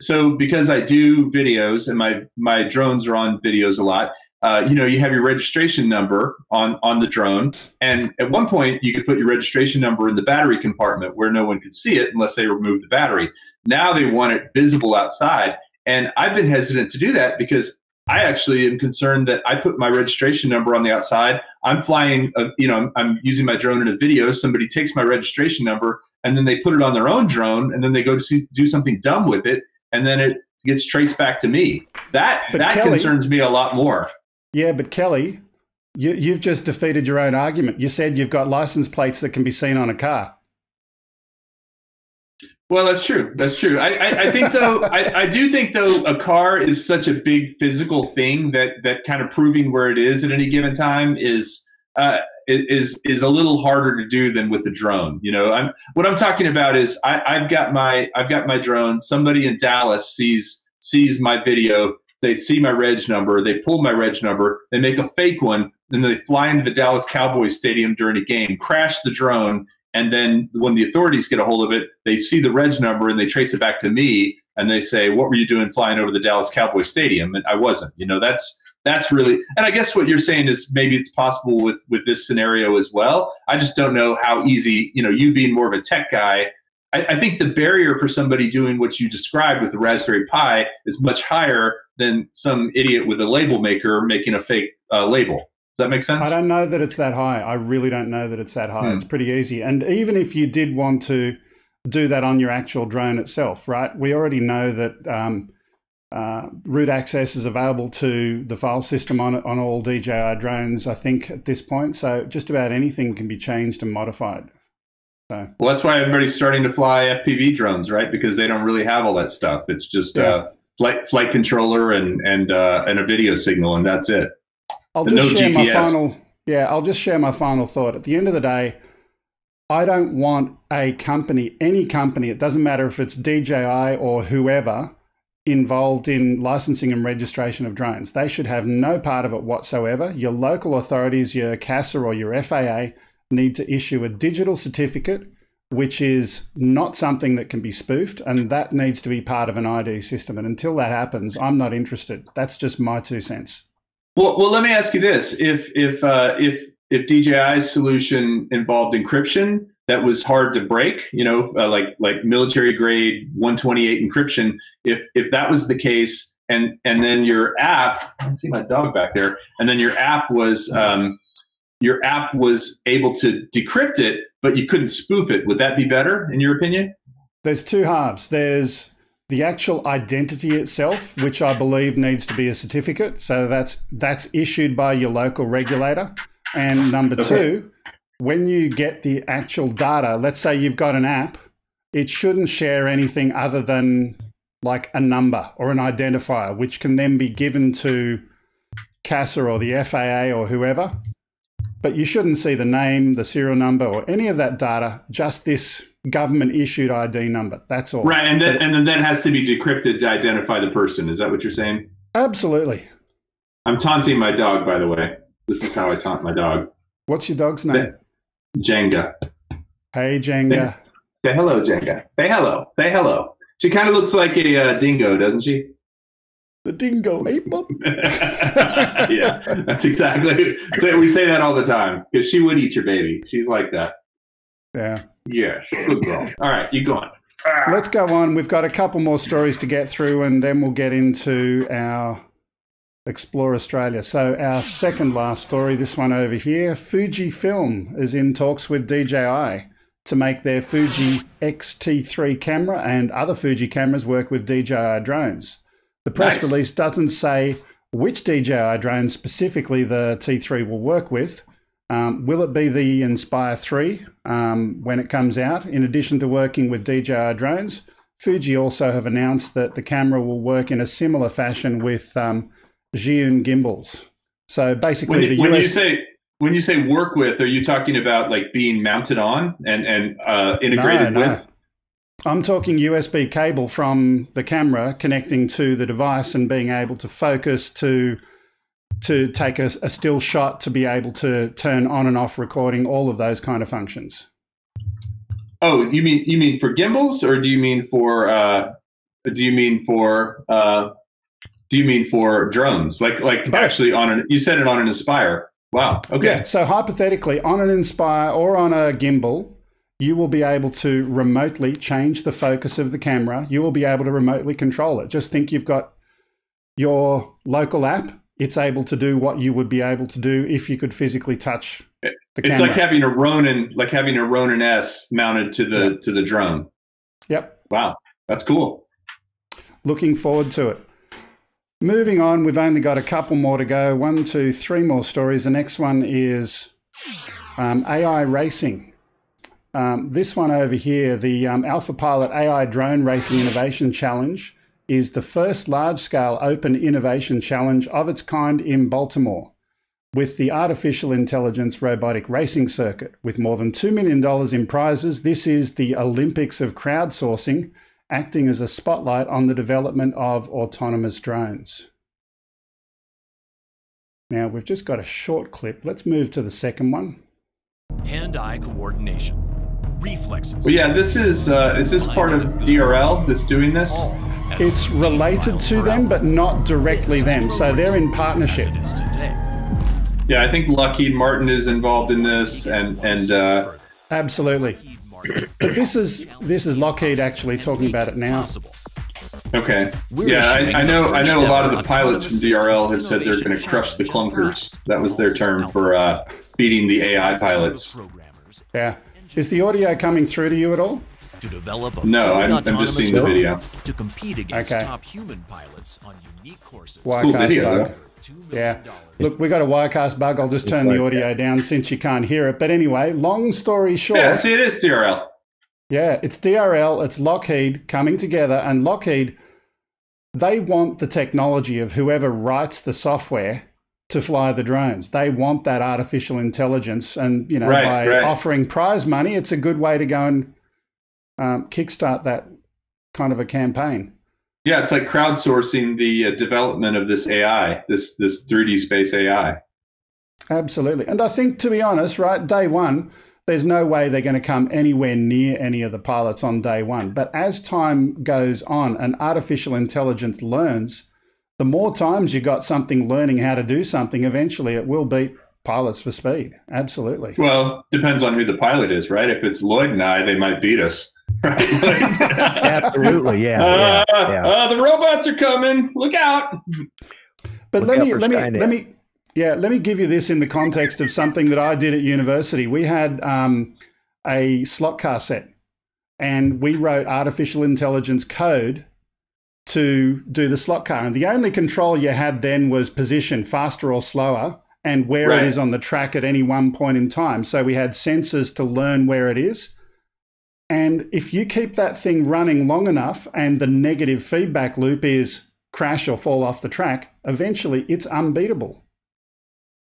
So because I do videos and my, my drones are on videos a lot, Uh, you know, you have your registration number on, on the drone. And at one point, you could put your registration number in the battery compartment where no one could see it unless they removed the battery. Now they want it visible outside. And I've been hesitant to do that because I actually am concerned that I put my registration number on the outside. I'm flying, a, you know, I'm, I'm using my drone in a video. Somebody takes my registration number and then they put it on their own drone and then they go to see, do something dumb with it. And then it gets traced back to me. That, that Kelly, concerns me a lot more. Yeah, but Kelly, you, you've just defeated your own argument. You said you've got license plates that can be seen on a car. Well, that's true. That's true. I, I, I think though, I, I do think though, a car is such a big physical thing that that kind of proving where it is at any given time is uh, is is a little harder to do than with the drone. You know, I'm what I'm talking about is I, I've got my I've got my drone. Somebody in Dallas sees sees my video. They see my reg number, they pull my reg number, they make a fake one, then they fly into the Dallas Cowboys stadium during a game, crash the drone, and then when the authorities get a hold of it, they see the reg number and they trace it back to me and they say, what were you doing flying over the Dallas Cowboys stadium? And I wasn't, you know, that's that's really, and I guess what you're saying is maybe it's possible with, with this scenario as well. I just don't know how easy, you know, you being more of a tech guy, I, I think the barrier for somebody doing what you described with the Raspberry Pi is much higher than some idiot with a label maker making a fake uh, label. Does that make sense? I don't know that it's that high. I really don't know that it's that high. Hmm. It's pretty easy. And even if you did want to do that on your actual drone itself, right? We already know that um, uh, root access is available to the file system on, on all D J I drones, I think, at this point. So just about anything can be changed and modified. So. Well, that's why everybody's starting to fly F P V drones, right? Because they don't really have all that stuff. It's just... Yeah. Uh, Flight, flight controller and and uh, and a video signal, and that's it. I'll just no share G P S. my final. Yeah, I'll just share my final thought. At the end of the day, I don't want a company, any company, it doesn't matter if it's D J I or whoever, involved in licensing and registration of drones. They should have no part of it whatsoever. Your local authorities, your CASA or your F A A, need to issue a digital certificate, which is not something that can be spoofed, and that needs to be part of an I D system. And until that happens, I'm not interested. That's just my two cents. Well, well, let me ask you this: if if uh, if if D J I's solution involved encryption that was hard to break, you know, uh, like like military grade one twenty-eight encryption, if if that was the case, and and then your app, I see my dog back there, and then your app was um, your app was able to decrypt it, but you couldn't spoof it. Would that be better, in your opinion? There's two halves. There's the actual identity itself, which I believe needs to be a certificate. So that's that's issued by your local regulator. And number okay. two, when you get the actual data, let's say you've got an app, it shouldn't share anything other than like a number or an identifier, which can then be given to CASA or the F A A or whoever. But you shouldn't see the name, the serial number, or any of that data, just this government-issued I D number. That's all. Right, and then, and then that has to be decrypted to identify the person. Is that what you're saying? Absolutely. I'm taunting my dog, by the way. This is how I taunt my dog. What's your dog's name? Jenga. Hey, Jenga. Say, say hello, Jenga. Say hello. Say hello. She kind of looks like a uh, dingo, doesn't she? the dingo ape up. Yeah, that's exactly. So we say that all the time because she would eat your baby. She's like that. Yeah. Yeah. Good girl. All right, you go on. Let's go on. We've got a couple more stories to get through, and then we'll get into our Explore Australia. So our second last story, this one over here, Fujifilm is in talks with D J I to make their Fuji X T three camera and other Fuji cameras work with D J I drones. The press nice. release doesn't say which D J I drone specifically the T three will work with. Um, will it be the Inspire three um, when it comes out? In addition to working with D J I drones, Fuji also have announced that the camera will work in a similar fashion with um, Zhiyun gimbals. So basically, when you, the U S when you say when you say work with, are you talking about like being mounted on and and uh, integrated no, no. with? I'm talking U S B cable from the camera connecting to the device and being able to focus to to take a, a still shot, to be able to turn on and off recording, all of those kind of functions. Oh, you mean you mean for gimbals, or do you mean for uh, do you mean for uh, do you mean for drones? Like like Both. actually on an you said it on an Inspire. Wow. Okay. Yeah, so hypothetically, on an Inspire or on a gimbal, you will be able to remotely change the focus of the camera. You will be able to remotely control it. Just think, you've got your local app. It's able to do what you would be able to do if you could physically touch the camera. It's like having a Ronin, like having a Ronin S mounted to the yep. to the drone. Yep. Wow, that's cool. Looking forward to it. Moving on, we've only got a couple more to go. One, two, three more stories. The next one is um, A I racing. Um, this one over here, the um, Alpha Pilot A I Drone Racing Innovation Challenge, is the first large-scale open innovation challenge of its kind in Baltimore, with the artificial intelligence robotic racing circuit. With more than two million dollars in prizes, this is the Olympics of crowdsourcing, acting as a spotlight on the development of autonomous drones. Now, we've just got a short clip. Let's move to the second one. Hand-eye coordination, reflexes. Well, yeah, this is, uh, is this part of D R L that's doing this? It's related to them, but not directly them. So they're in partnership. Yeah, I think Lockheed Martin is involved in this, and and uh, absolutely. But this is this is Lockheed actually talking about it now. Okay. Yeah, I, I know. I know a lot of the pilots from D R L have said they're going to crush the clunkers. That was their term for uh, beating the A I pilots. Yeah. Is the audio coming through to you at all? To develop a no, I'm, I'm just seeing the video. To compete against okay. top human pilots on unique courses. Cool video, bug. Yeah. Look, we got a Wirecast bug. I'll just turn like the audio that. down since you can't hear it. But anyway, long story short. Yeah, see, it is D R L. Yeah, it's D R L. It's Lockheed coming together. And Lockheed, they want the technology of whoever writes the software to fly the drones. They want that artificial intelligence. And, you know, right, by right. offering prize money, it's a good way to go and Um, kickstart that kind of a campaign. Yeah, it's like crowdsourcing the uh, development of this A I, this this three D space A I. Absolutely. And I think, to be honest, right, day one, there's no way they're going to come anywhere near any of the pilots on day one. But as time goes on and artificial intelligence learns, the more times you got something learning how to do something, eventually it will beat pilots for speed. Absolutely. Well, depends on who the pilot is, right? If it's Lloyd and I, they might beat us. Right? Like, absolutely, yeah. Uh, yeah, yeah. Uh, the robots are coming. Look out! But Look let me, let me, let me, yeah, let me give you this in the context of something that I did at university. We had um, a slot car set, and we wrote artificial intelligence code to do the slot car. And the only control you had then was position, faster or slower, and where right. it is on the track at any one point in time. So we had sensors to learn where it is. And if you keep that thing running long enough and the negative feedback loop is crash or fall off the track, eventually it's unbeatable.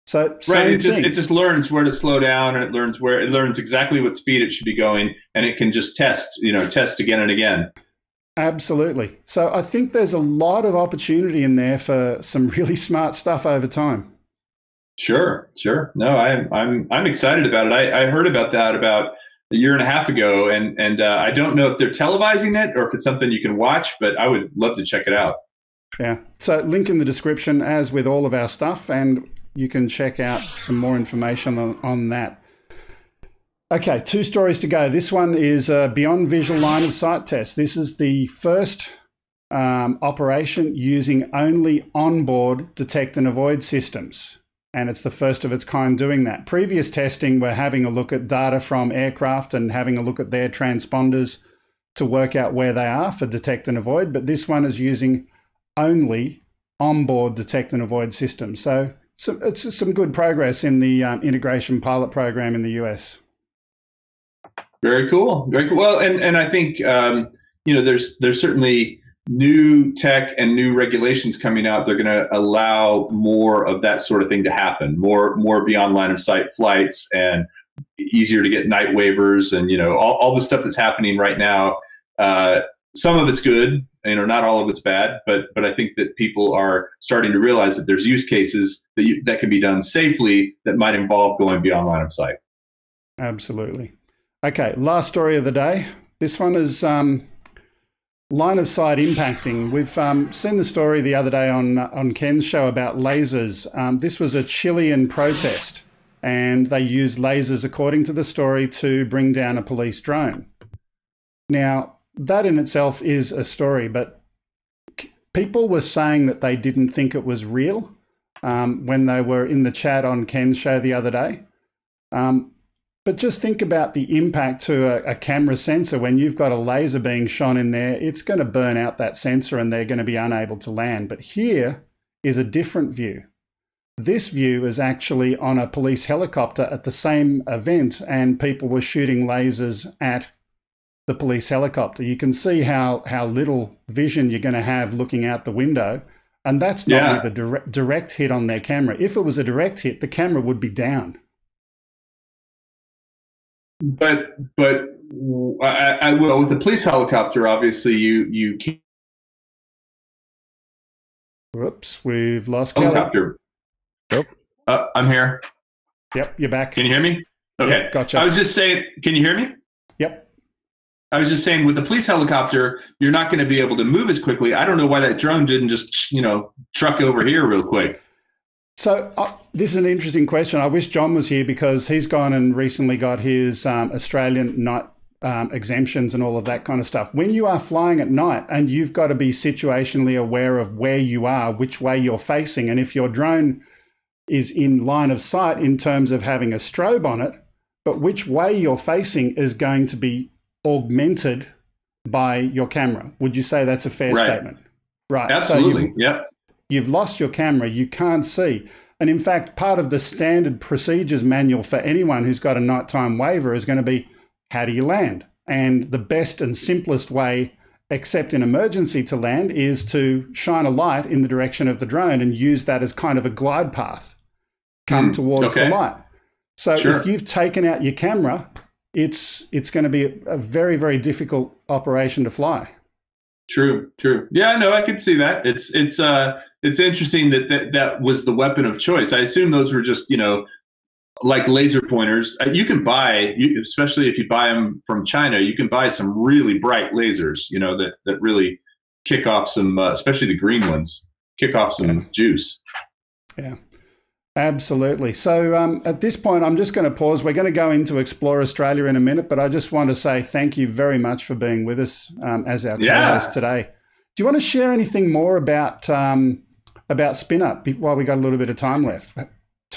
So same right, it just thing. it just learns where to slow down, and it learns where it learns exactly what speed it should be going, and it can just test, you know, test again and again. Absolutely. So I think there's a lot of opportunity in there for some really smart stuff over time. Sure, sure. No, I'm I'm I'm excited about it. I, I heard about that about a year and a half ago, and and uh, I don't know if they're televising it or if it's something you can watch, but I would love to check it out. Yeah. So link in the description, as with all of our stuff, and you can check out some more information on, on that. Okay, two stories to go. This one is a beyond visual line of sight test. This is the first um, operation using only onboard detect and avoid systems. And it's the first of its kind doing that. Previous testing, we're having a look at data from aircraft and having a look at their transponders to work out where they are for detect and avoid. But this one is using only onboard detect and avoid systems. So, so it's some good progress in the um, integration pilot program in the U S. Very cool. Very cool. Well, and, and I think, um, you know, there's, there's certainly new tech and new regulations coming out. They're going to allow more of that sort of thing to happen, more more beyond line of sight flights, and easier to get night waivers, and you know all, all the stuff that's happening right now. Uh, some of it's good, you know, not all of it's bad, but but I think that people are starting to realize that there's use cases that you, that can be done safely that might involve going beyond line of sight. Absolutely. Okay, last story of the day. This one is. Um Line of sight impacting. We've um, seen the story the other day on on Ken's show about lasers. Um, this was a Chilean protest, and they used lasers, according to the story, to bring down a police drone. Now, that in itself is a story, but people were saying that they didn't think it was real um, when they were in the chat on Ken's show the other day. Um, But just think about the impact to a, a camera sensor. When you've got a laser being shone in there, it's going to burn out that sensor and they're going to be unable to land. But here is a different view. This view is actually on a police helicopter at the same event, and people were shooting lasers at the police helicopter. You can see how, how little vision you're going to have looking out the window. And that's not yeah. with a direct, direct hit on their camera. If it was a direct hit, the camera would be down. But but I, I well, with the police helicopter, obviously you you can't. Whoops, we've lost helicopter. Yep, uh, I'm here. Yep, you're back. Can you hear me? Okay, yep, gotcha. I was just saying. Can you hear me? Yep. I was just saying, with the police helicopter, you're not going to be able to move as quickly. I don't know why that drone didn't just you know truck over here real quick. So uh, this is an interesting question. I wish John was here, because he's gone and recently got his um, Australian night um, exemptions and all of that kind of stuff. When you are flying at night, and you've got to be situationally aware of where you are, which way you're facing, and if your drone is in line of sight in terms of having a strobe on it, but which way you're facing is going to be augmented by your camera. Would you say that's a fair right. statement? Right. Absolutely. So yep. You've lost your camera, you can't see. And in fact, part of the standard procedures manual for anyone who's got a nighttime waiver is going to be, how do you land? And the best and simplest way, except in emergency, to land is to shine a light in the direction of the drone and use that as kind of a glide path, come mm, towards okay. the light. So sure. if you've taken out your camera, it's, it's going to be a, a very, very difficult operation to fly. True, true. Yeah, no, I can see that. It's it's uh it's interesting that, that that was the weapon of choice. I assume those were just you know like laser pointers. You can buy, you, especially if you buy them from China, you can buy some really bright lasers. You know that that really kick off some, uh, especially the green ones, kick off some yeah. juice. Yeah, absolutely. So um, at this point, I'm just going to pause. We're going to go into Explore Australia in a minute, but I just want to say thank you very much for being with us um, as our yeah. co-host today. Do you want to share anything more about um, about Spin-Up while we got a little bit of time left?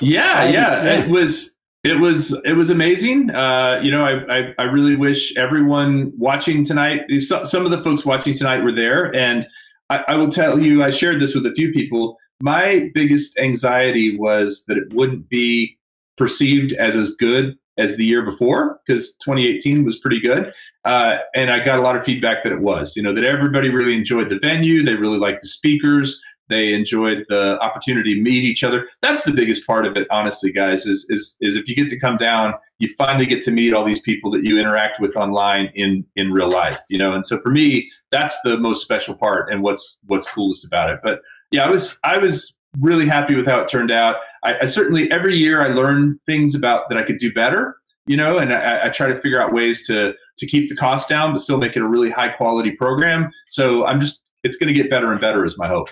Yeah, um, yeah, yeah, it was it was it was amazing. Uh, you know, I, I I really wish everyone watching tonight. Some of the folks watching tonight were there, and I, I will tell you, I shared this with a few people. My biggest anxiety was that it wouldn't be perceived as as good as the year before, because twenty eighteen was pretty good. Uh, and I got a lot of feedback that it was, you know, that everybody really enjoyed the venue. They really liked the speakers. They enjoyed the opportunity to meet each other. That's the biggest part of it, honestly, guys, is, is, is if you get to come down, you finally get to meet all these people that you interact with online in, in real life, you know? And so for me, that's the most special part and what's, what's coolest about it. But yeah, I was, I was really happy with how it turned out. I, I certainly, every year I learn things about that I could do better, you know, and I, I try to figure out ways to, to keep the cost down, but still make it a really high quality program. So I'm just, it's going to get better and better is my hope.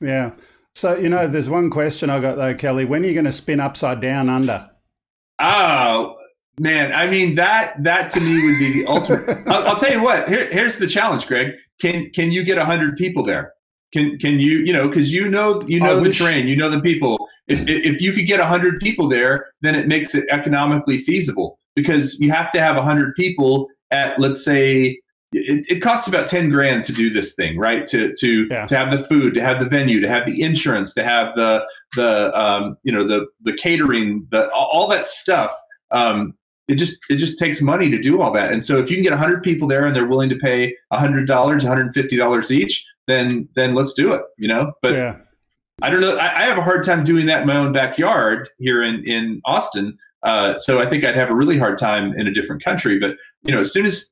Yeah. So, you know, there's one question I got though, Kelly. When are you going to spin upside down under? Oh, man. I mean, that that to me would be the ultimate. I'll, I'll tell you what. Here, here's the challenge, Greg. Can can you get one hundred people there? Can can you, you know, because you know you know the terrain, you know the people. If, if you could get one hundred people there, then it makes it economically feasible, because you have to have one hundred people at, let's say, it, it costs about ten grand to do this thing, right? To to yeah. to have the food, to have the venue, to have the insurance, to have the the um, you know the the catering, the all that stuff. Um, it just it just takes money to do all that. And so if you can get one hundred people there and they're willing to pay one hundred dollars, one hundred fifty dollars each, then then let's do it, you know. But yeah. I don't know. I, I have a hard time doing that in my own backyard here in in Austin. Uh, so I think I'd have a really hard time in a different country. But you know, as soon as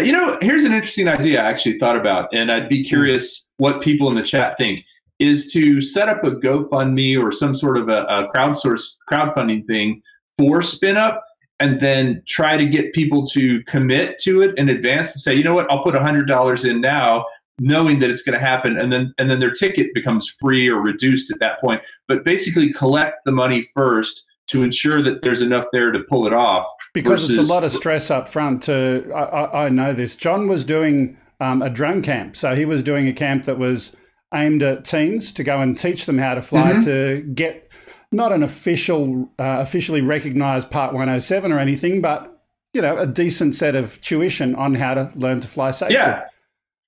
You know, here's an interesting idea I actually thought about, and I'd be curious what people in the chat think, is to set up a GoFundMe or some sort of a, a crowdsource crowdfunding thing for SpinUp, and then try to get people to commit to it in advance and say, you know what, I'll put one hundred dollars in now, knowing that it's going to happen, and then and then their ticket becomes free or reduced at that point. But basically collect the money first to ensure that there's enough there to pull it off. Because versus... it's a lot of stress up front to, I, I, I know this. John was doing um, a drone camp. So he was doing a camp that was aimed at teens to go and teach them how to fly, mm-hmm. to get not an official, uh, officially recognized Part one oh seven or anything, but, you know, a decent set of tuition on how to learn to fly safely. Yeah.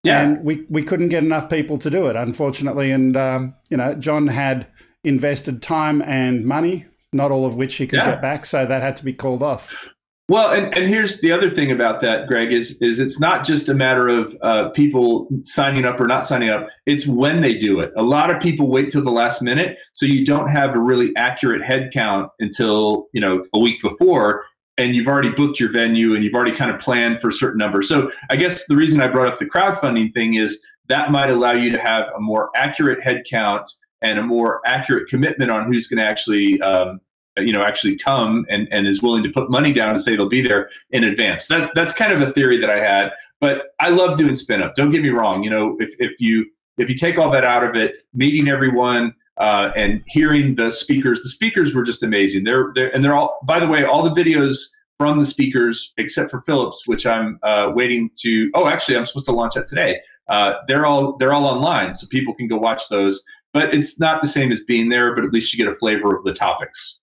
Yeah. And we, we couldn't get enough people to do it, unfortunately. And, um, you know, John had invested time and money, not all of which he could yeah. get back, so that had to be called off. Well, and, and here's the other thing about that, Greg, is is it's not just a matter of uh, people signing up or not signing up. It's when they do it. A lot of people wait till the last minute, so you don't have a really accurate head count until, you know, a week before, and you've already booked your venue and you've already kind of planned for a certain number. So I guess the reason I brought up the crowdfunding thing is that might allow you to have a more accurate head count and a more accurate commitment on who's going to actually, um, you know, actually come and, and is willing to put money down and say they'll be there in advance. That that's kind of a theory that I had, but I love doing spin up. Don't get me wrong. You know, if, if you if you take all that out of it, meeting everyone uh, and hearing the speakers, the speakers were just amazing. They're they're and they're all. By the way, all the videos from the speakers, except for Phillips, which I'm uh, waiting to. Oh, actually, I'm supposed to launch that today. Uh, they're all they're all online, so people can go watch those. But it's not the same as being there, but at least you get a flavor of the topics.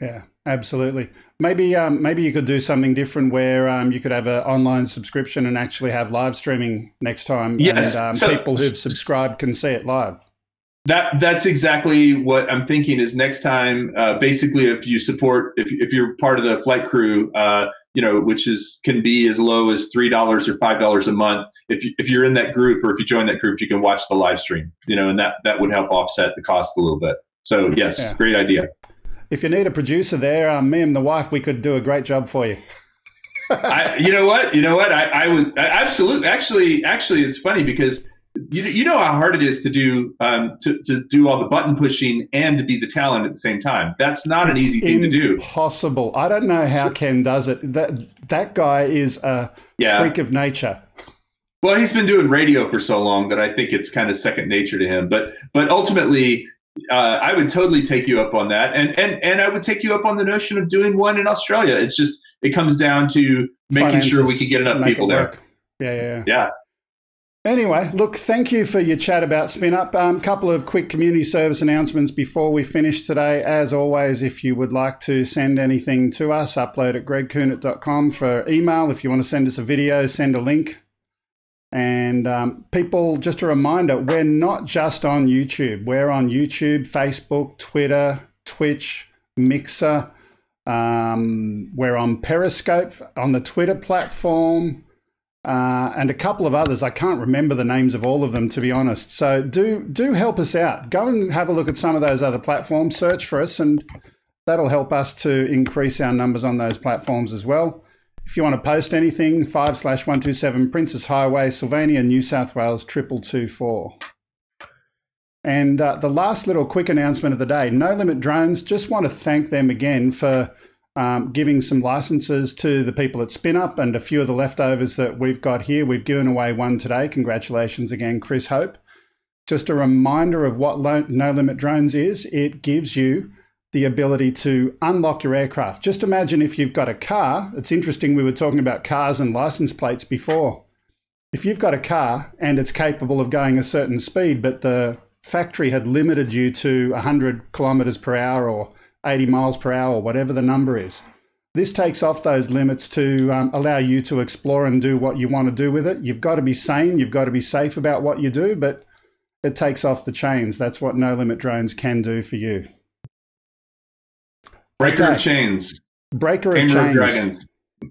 Yeah, absolutely. Maybe um, maybe you could do something different where um, you could have an online subscription and actually have live streaming next time. Yes. And um, so, people who've subscribed can see it live. That That's exactly what I'm thinking is next time, uh, basically, if you support, if, if you're part of the flight crew, uh, you know, which is can be as low as three dollars or five dollars a month. If, you, if you're in that group or if you join that group, you can watch the live stream, you know, and that, that would help offset the cost a little bit. So, yes, yeah. Great idea. If you need a producer there, um, me and the wife, we could do a great job for you. I, you know what? You know what? I, I would I, absolutely. Actually, actually, it's funny because You, you know how hard it is to do um, to, to do all the button pushing and to be the talent at the same time. That's not it's an easy thing impossible. to do. Impossible. I don't know how so, Ken does it. That that guy is a yeah. freak of nature. Well, he's been doing radio for so long that I think it's kind of second nature to him. But but ultimately, uh, I would totally take you up on that, and and and I would take you up on the notion of doing one in Australia. It's just it comes down to making Finances, sure we can get enough people there. Yeah, yeah, yeah. Anyway, look, thank you for your chat about SpinUp. A um, couple of quick community service announcements before we finish today. As always, if you would like to send anything to us, upload at greg kuhnert dot com for email. If you want to send us a video, send a link. And um, people, just a reminder, we're not just on YouTube. We're on YouTube, Facebook, Twitter, Twitch, Mixer. Um, we're on Periscope, on the Twitter platform. Uh, and a couple of others. I can't remember the names of all of them, to be honest. So do do help us out. Go and have a look at some of those other platforms, search for us, and that'll help us to increase our numbers on those platforms as well. If you want to post anything, five slash one two seven Princess Highway, Sylvania, New South Wales, triple two four. And uh, the last little quick announcement of the day, No Limit Drones, just want to thank them again for Um, giving some licenses to the people at SpinUp and a few of the leftovers that we've got here. We've given away one today. Congratulations again, Chris Hope. Just a reminder of what No Limit Drones is, it gives you the ability to unlock your aircraft. Just imagine if you've got a car. It's interesting, we were talking about cars and license plates before. If you've got a car and it's capable of going a certain speed, but the factory had limited you to one hundred kilometers per hour or eighty miles per hour, whatever the number is. This takes off those limits to um, allow you to explore and do what you want to do with it. You've got to be sane, you've got to be safe about what you do, but it takes off the chains. That's what No Limit Drones can do for you. Breaker okay. of chains. Breaker of chains. Tamer of dragons.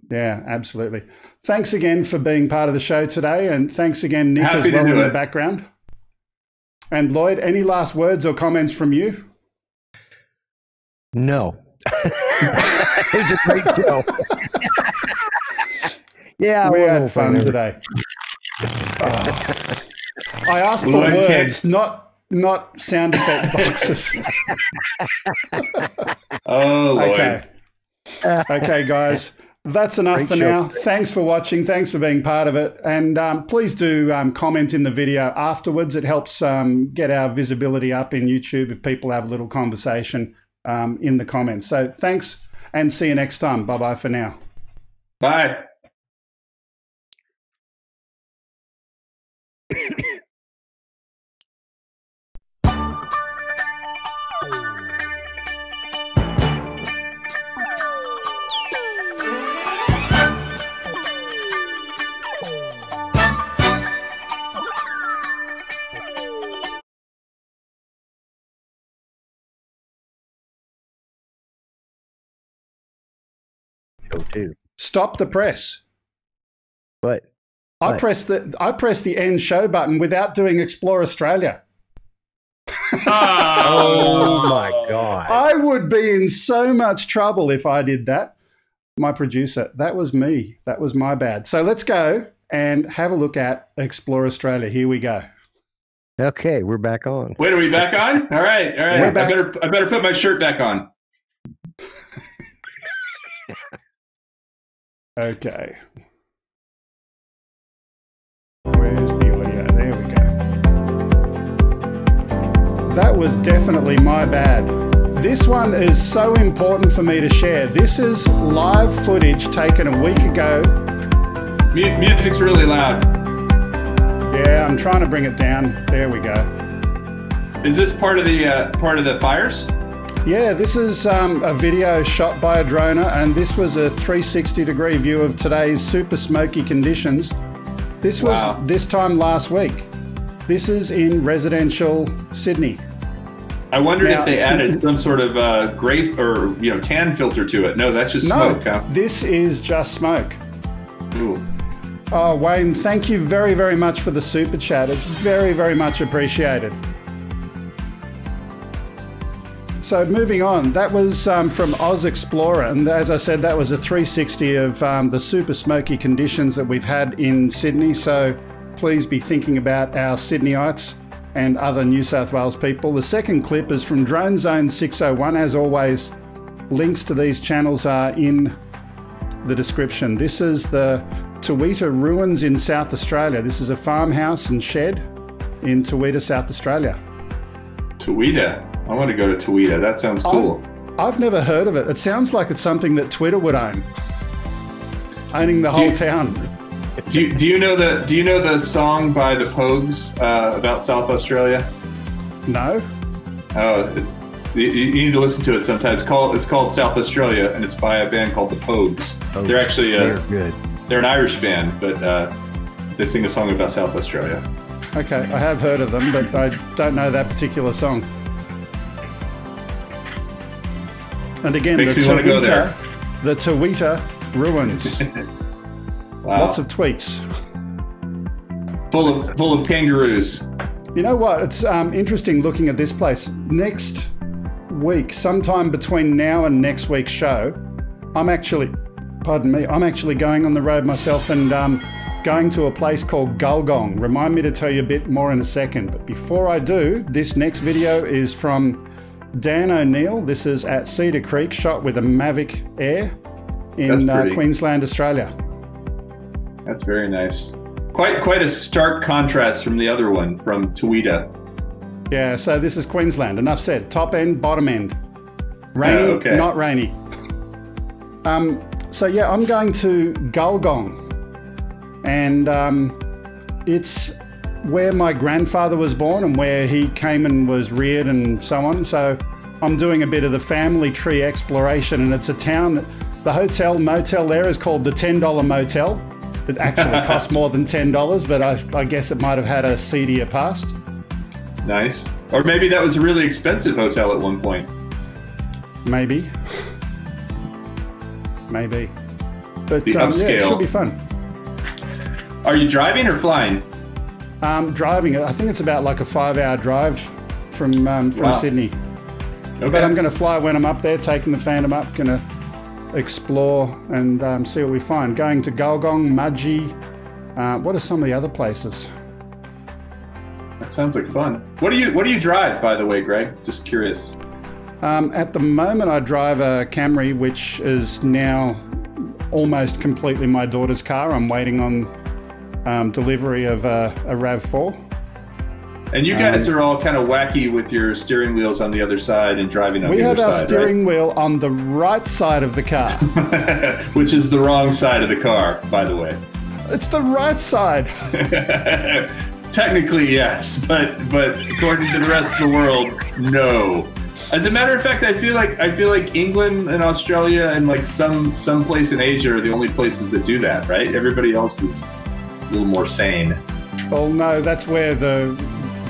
Yeah, absolutely. Thanks again for being part of the show today. And thanks again, Nick, Happy as well in it. the background. And Lloyd, any last words or comments from you? No. It was a great show. Yeah, we had fun funny. today. Oh. I asked for Lloyd words, can't. not not sound effect boxes. Oh, Lloyd. Okay. Okay, guys. That's enough Great for show. now. Thanks for watching. Thanks for being part of it. And um, please do um, comment in the video afterwards. It helps um, get our visibility up in YouTube if people have a little conversation um, in the comments. So thanks and see you next time. Bye-bye for now. Bye. Too. Stop the press. But I pressed the I pressed the end show button without doing Explore Australia. Oh my God! I would be in so much trouble if I did that. My producer, that was me. That was my bad. So let's go and have a look at Explore Australia. Here we go. Okay, we're back on. Wait, are we back on? All right, all right. I better I better put my shirt back on. Okay. Where's the audio? There we go. That was definitely my bad. This one is so important for me to share. This is live footage taken a week ago. M- music's really loud. Yeah, I'm trying to bring it down. There we go. Is this part of the uh, part of the fires? Yeah, this is um, a video shot by a droner, and this was a three sixty degree view of today's super smoky conditions. This was wow. this time last week. This is in residential Sydney. I wondered now, if they added some sort of uh, grape or you know tan filter to it. No, that's just no, smoke. Huh? This is just smoke. Ooh. Oh, Wayne, thank you very, very much for the super chat. It's very, very much appreciated. So moving on, that was um, from Oz Explorer, and as I said, that was a three sixty of um, the super smoky conditions that we've had in Sydney, so please be thinking about our Sydneyites and other New South Wales people. The second clip is from Drone Zone six oh one, as always, links to these channels are in the description. This is the Tawita ruins in South Australia. This is a farmhouse and shed in Tawita, South Australia. Tawita. I want to go to Tawita. That sounds cool. Oh, I've never heard of it. It sounds like it's something that Twitter would own, owning the whole do you, town. Do you, do you know the Do you know the song by the Pogues uh, about South Australia? No. Oh, you, you need to listen to it sometimes. It's called It's called South Australia, and it's by a band called the Pogues. Oh, they're actually a, they're good. They're an Irish band, but uh, they sing a song about South Australia. Okay, I have heard of them, but I don't know that particular song. And again, the Tawita, the Tawita ruins. Wow. Lots of tweets. Full of, full of kangaroos. You know what? It's um, interesting looking at this place. Next week, sometime between now and next week's show, I'm actually, pardon me, I'm actually going on the road myself and um, going to a place called Gulgong. Remind me to tell you a bit more in a second. But before I do, this next video is from Dan O'Neill. This is at Cedar Creek, shot with a Mavic Air in uh, Queensland, Australia. That's very nice. Quite quite a stark contrast from the other one, from Tawita. Yeah, so this is Queensland. Enough said. Top end, bottom end. Rainy, oh, okay. Not rainy. um, so yeah, I'm going to Gulgong. And um, it's where my grandfather was born and where he came and was reared and so on. So I'm doing a bit of the family tree exploration, and it's a town that the hotel motel there is called the ten dollar Motel. It actually cost more than ten dollars, but I, I guess it might have had a seedier past. Nice. Or maybe that was a really expensive hotel at one point. Maybe. Maybe. But the um, upscale. Yeah, it should be fun. Are you driving or flying? Um, driving. I think it's about like a five-hour drive from um, from wow. Sydney. Okay. But I'm going to fly when I'm up there, taking the Phantom up, going to explore and um, see what we find. Going to Gogglebox, Mudgee. Uh, what are some of the other places? That sounds like fun. What do you What do you drive, by the way, Greg? Just curious. Um, at the moment, I drive a Camry, which is now almost completely my daughter's car. I'm waiting on. Um, delivery of uh, a RAV four. And you guys um, are all kind of wacky with your steering wheels on the other side and driving on the other side, We have our steering right? wheel on the right side of the car. Which is the wrong side of the car, by the way. It's the right side. Technically, yes, but, but according to the rest of the world, no. As a matter of fact, I feel like I feel like England and Australia and like some, some place in Asia are the only places that do that, right? Everybody else is... a little more sane. Well, no, that's where the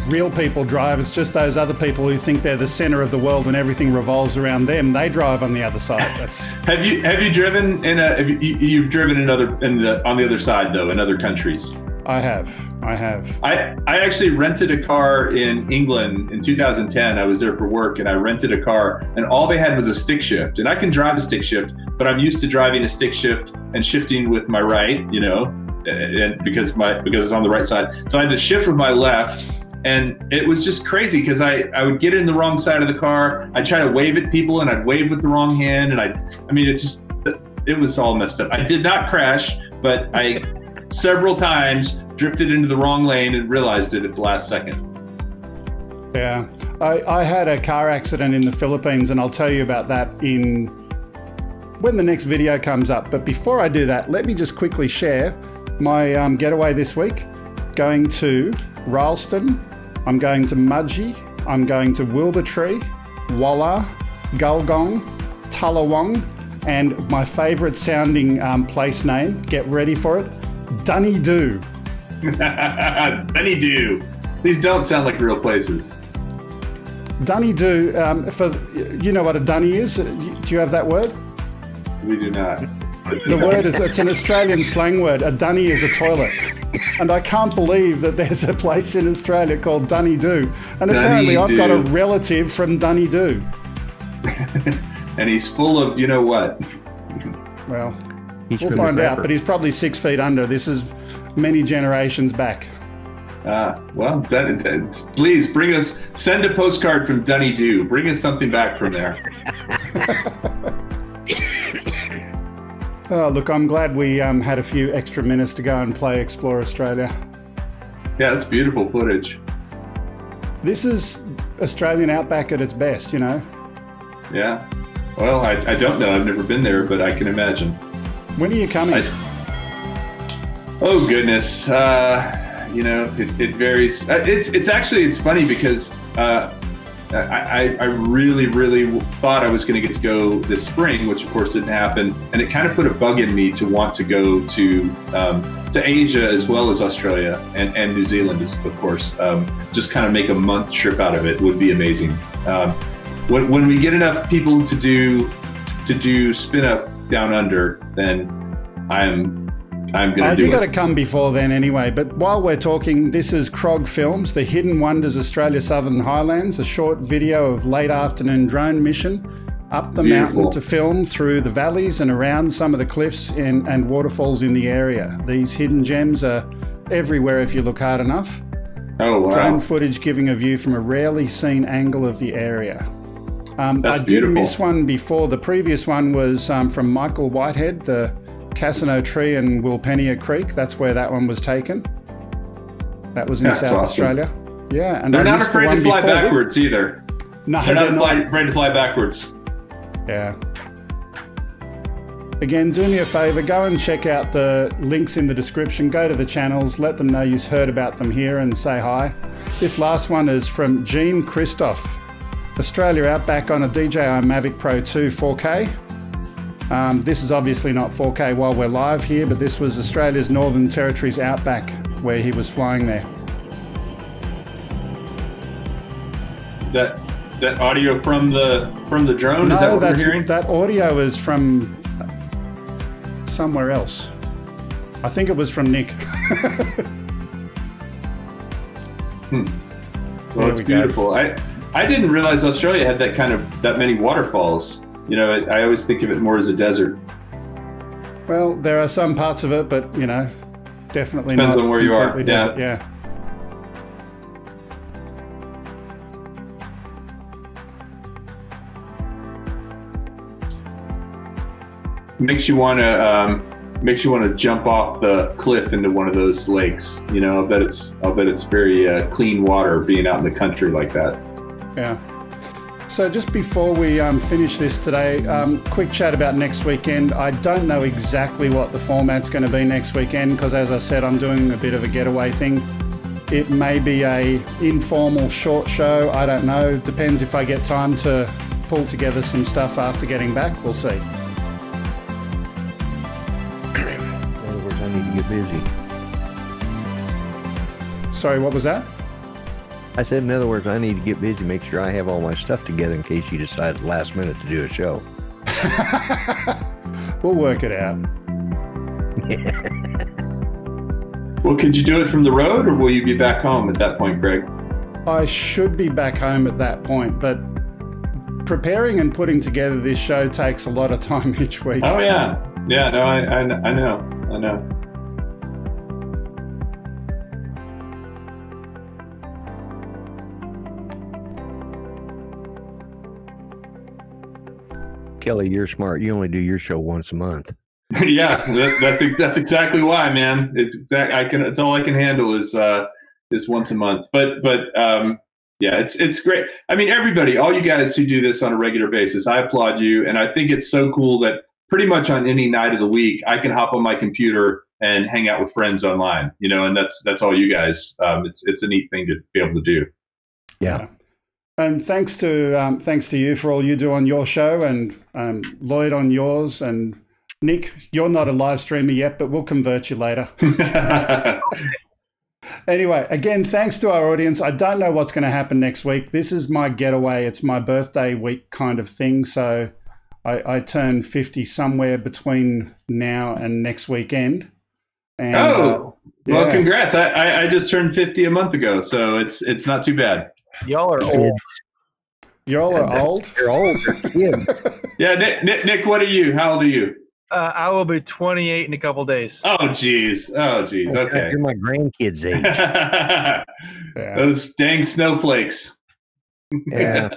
real people drive. It's just those other people who think they're the center of the world and everything revolves around them. They drive on the other side. That's... have you have you driven in a? Have you, you've driven in other in the on the other side though in other countries. I have. I have. I I actually rented a car in England in two thousand ten. I was there for work and I rented a car and all they had was a stick shift. And I can drive a stick shift, but I'm used to driving a stick shift and shifting with my right. You know. And because my because it's on the right side, so I had to shift with my left, and it was just crazy because I I would get in the wrong side of the car. I'd try to wave at people, and I'd wave with the wrong hand, and I I mean it just it was all messed up. I did not crash, but I several times drifted into the wrong lane and realized it at the last second. Yeah, I I had a car accident in the Philippines, and I'll tell you about that in when the next video comes up. But before I do that, let me just quickly share my um, getaway this week. Going to Ralston, I'm going to Mudgee, I'm going to Wilbertree, Walla, Gulgong, Tullawong, and my favorite sounding um, place name, get ready for it, Dunny-Doo. Dunny-Doo. These don't sound like real places. Dunny-Doo, um, for, you know what a dunny is? Do you have that word? We do not. The word is, it's an Australian slang word. A dunny is a toilet. And I can't believe that there's a place in Australia called Dunny-Doo. And Dunny apparently I've do. got a relative from Dunny-Doo. And he's full of, you know what? Well, he's we'll find out, but he's probably six feet under. This is many generations back. Ah, well, that, that, please bring us, send a postcard from Dunny-Doo. Bring us something back from there. Oh, look, I'm glad we um, had a few extra minutes to go and play Explore Australia. Yeah, it's beautiful footage. This is Australian outback at its best, you know? Yeah. Well, I, I don't know. I've never been there, but I can imagine. When are you coming? I, oh, goodness. Uh, you know, it, it varies. It's, it's actually, it's funny because uh, I, I really, really thought I was going to get to go this spring, which of course didn't happen, and it kind of put a bug in me to want to go to um, to Asia as well as Australia and, and New Zealand, of course. Um, just kind of make a month trip out of it would be amazing. Um, when, when we get enough people to do to do spin up down under, then I'm I'm going to uh, do. You got to come before then anyway. But while we're talking, this is Krog Films, The Hidden Wonders Australia Southern Highlands, a short video of late afternoon drone mission up the Beautiful. mountain to film through the valleys and around some of the cliffs in, and waterfalls in the area. These hidden gems are everywhere if you look hard enough. Oh, wow. Drone footage giving a view from a rarely seen angle of the area. Um, That's I beautiful. did miss one before. The previous one was um, from Michael Whitehead, the Cassino Tree and Wilpenia Creek. That's where that one was taken. That was in that's South awesome. Australia. Yeah, and they're not afraid to fly backwards either. No, they're not afraid to fly backwards. Yeah. Again, do me a favor, go and check out the links in the description, go to the channels, let them know you've heard about them here and say hi. This last one is from Jean Christoph. Australia Outback on a D J I Mavic Pro two four K. Um, this is obviously not four K while we're live here, but this was Australia's Northern Territory's Outback where he was flying there. Is that, is that audio from the, from the drone? No, is that what that's, we're hearing? That audio is from somewhere else. I think it was from Nick. hmm. Well, it's beautiful. Go. I I didn't realize Australia had that kind of that many waterfalls. You know, I, I always think of it more as a desert. Well, there are some parts of it, but you know, definitely depends not on where you are. Desert, yeah. yeah. Makes you want to um, makes you want to jump off the cliff into one of those lakes. You know, I bet it's I bet it's very uh, clean water being out in the country like that. Yeah. So just before we um, finish this today, um, quick chat about next weekend. I don't know exactly what the format's going to be next weekend because, as I said, I'm doing a bit of a getaway thing. It may be a informal short show. I don't know. Depends if I get time to pull together some stuff after getting back. We'll see. Get busy. Sorry, what was that? I said, in other words, I need to get busy, make sure I have all my stuff together in case you decide at the last minute to do a show. We'll work it out. Well, could you do it from the road, or will you be back home at that point, Greg? I should be back home at that point, but preparing and putting together this show takes a lot of time each week. Oh, yeah. Yeah, no, I, I, I know. I know. Kelly, you're smart. You only do your show once a month. Yeah, that, that's that's exactly why, man. It's exact. I can. It's all I can handle is uh, is once a month. But but um, yeah, it's it's great. I mean, everybody, all you guys who do this on a regular basis, I applaud you, and I think it's so cool that pretty much on any night of the week, I can hop on my computer and hang out with friends online. You know, and that's that's all you guys. Um, it's it's a neat thing to be able to do. Yeah. And thanks to um, thanks to you for all you do on your show, and um, Lloyd on yours, and Nick, you're not a live streamer yet, but we'll convert you later. Anyway, again, thanks to our audience. I don't know what's going to happen next week. This is my getaway. It's my birthday week kind of thing. So I, I turn fifty somewhere between now and next weekend. And, oh, uh, yeah. Well, congrats. I, I, I just turned fifty a month ago, so it's it's not too bad. Y'all are old. Y'all are old? You're old. Yeah, yeah. Nick, Nick, Nick, what are you? How old are you? Uh, I will be twenty-eight in a couple of days. Oh, geez. Oh, geez. Okay. You're my grandkids' age. Yeah. Those dang snowflakes. Yeah.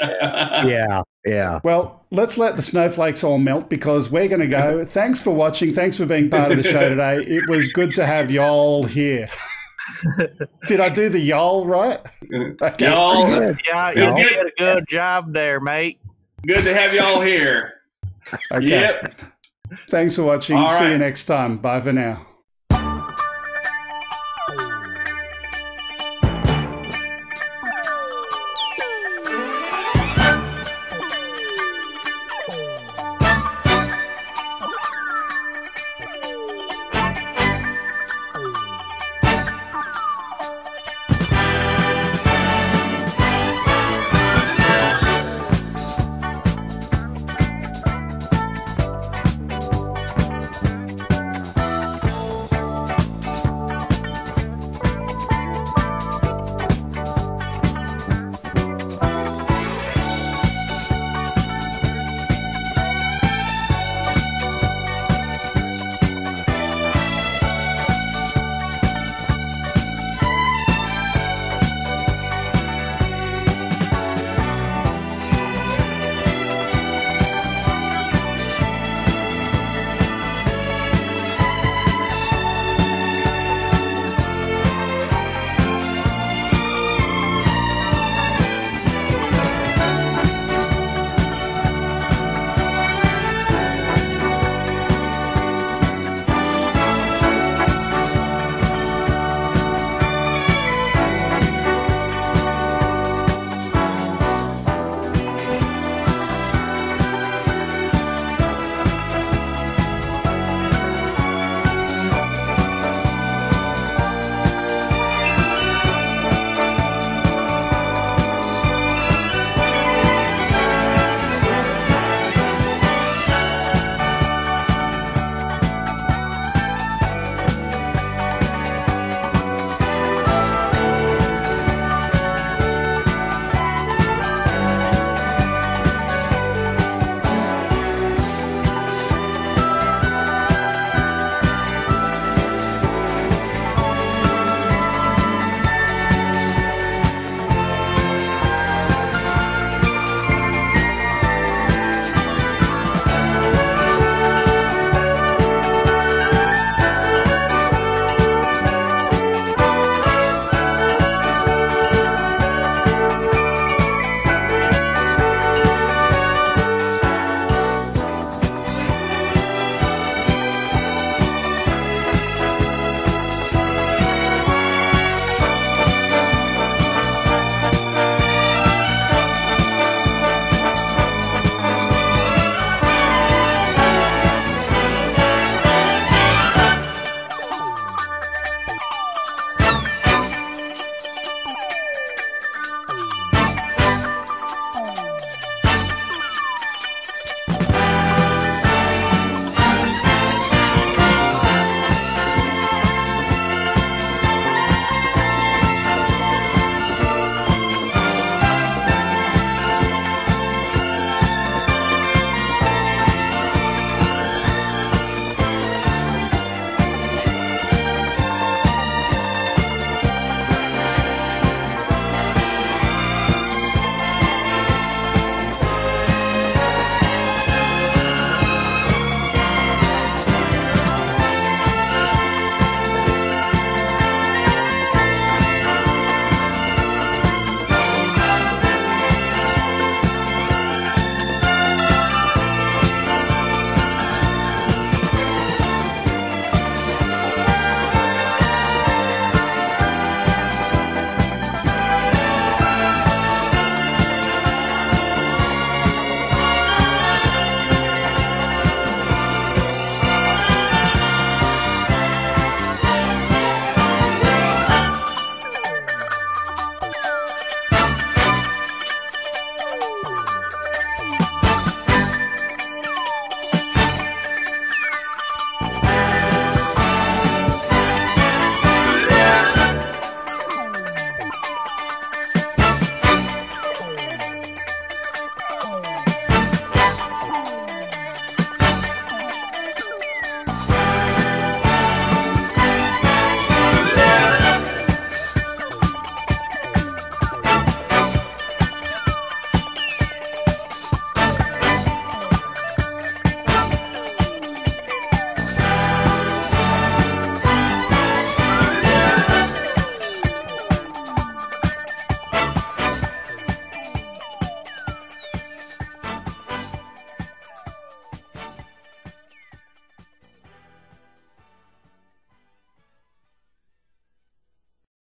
Yeah. Yeah. Well, let's let the snowflakes all melt because we're going to go. Thanks for watching. Thanks for being part of the show today. It was good to have y'all here. Did I do the y'all right? Okay. Y'all. Yeah, you did a good job there, mate. Good to have y'all here. Okay. Yep. Thanks for watching. All See right. you next time. Bye for now.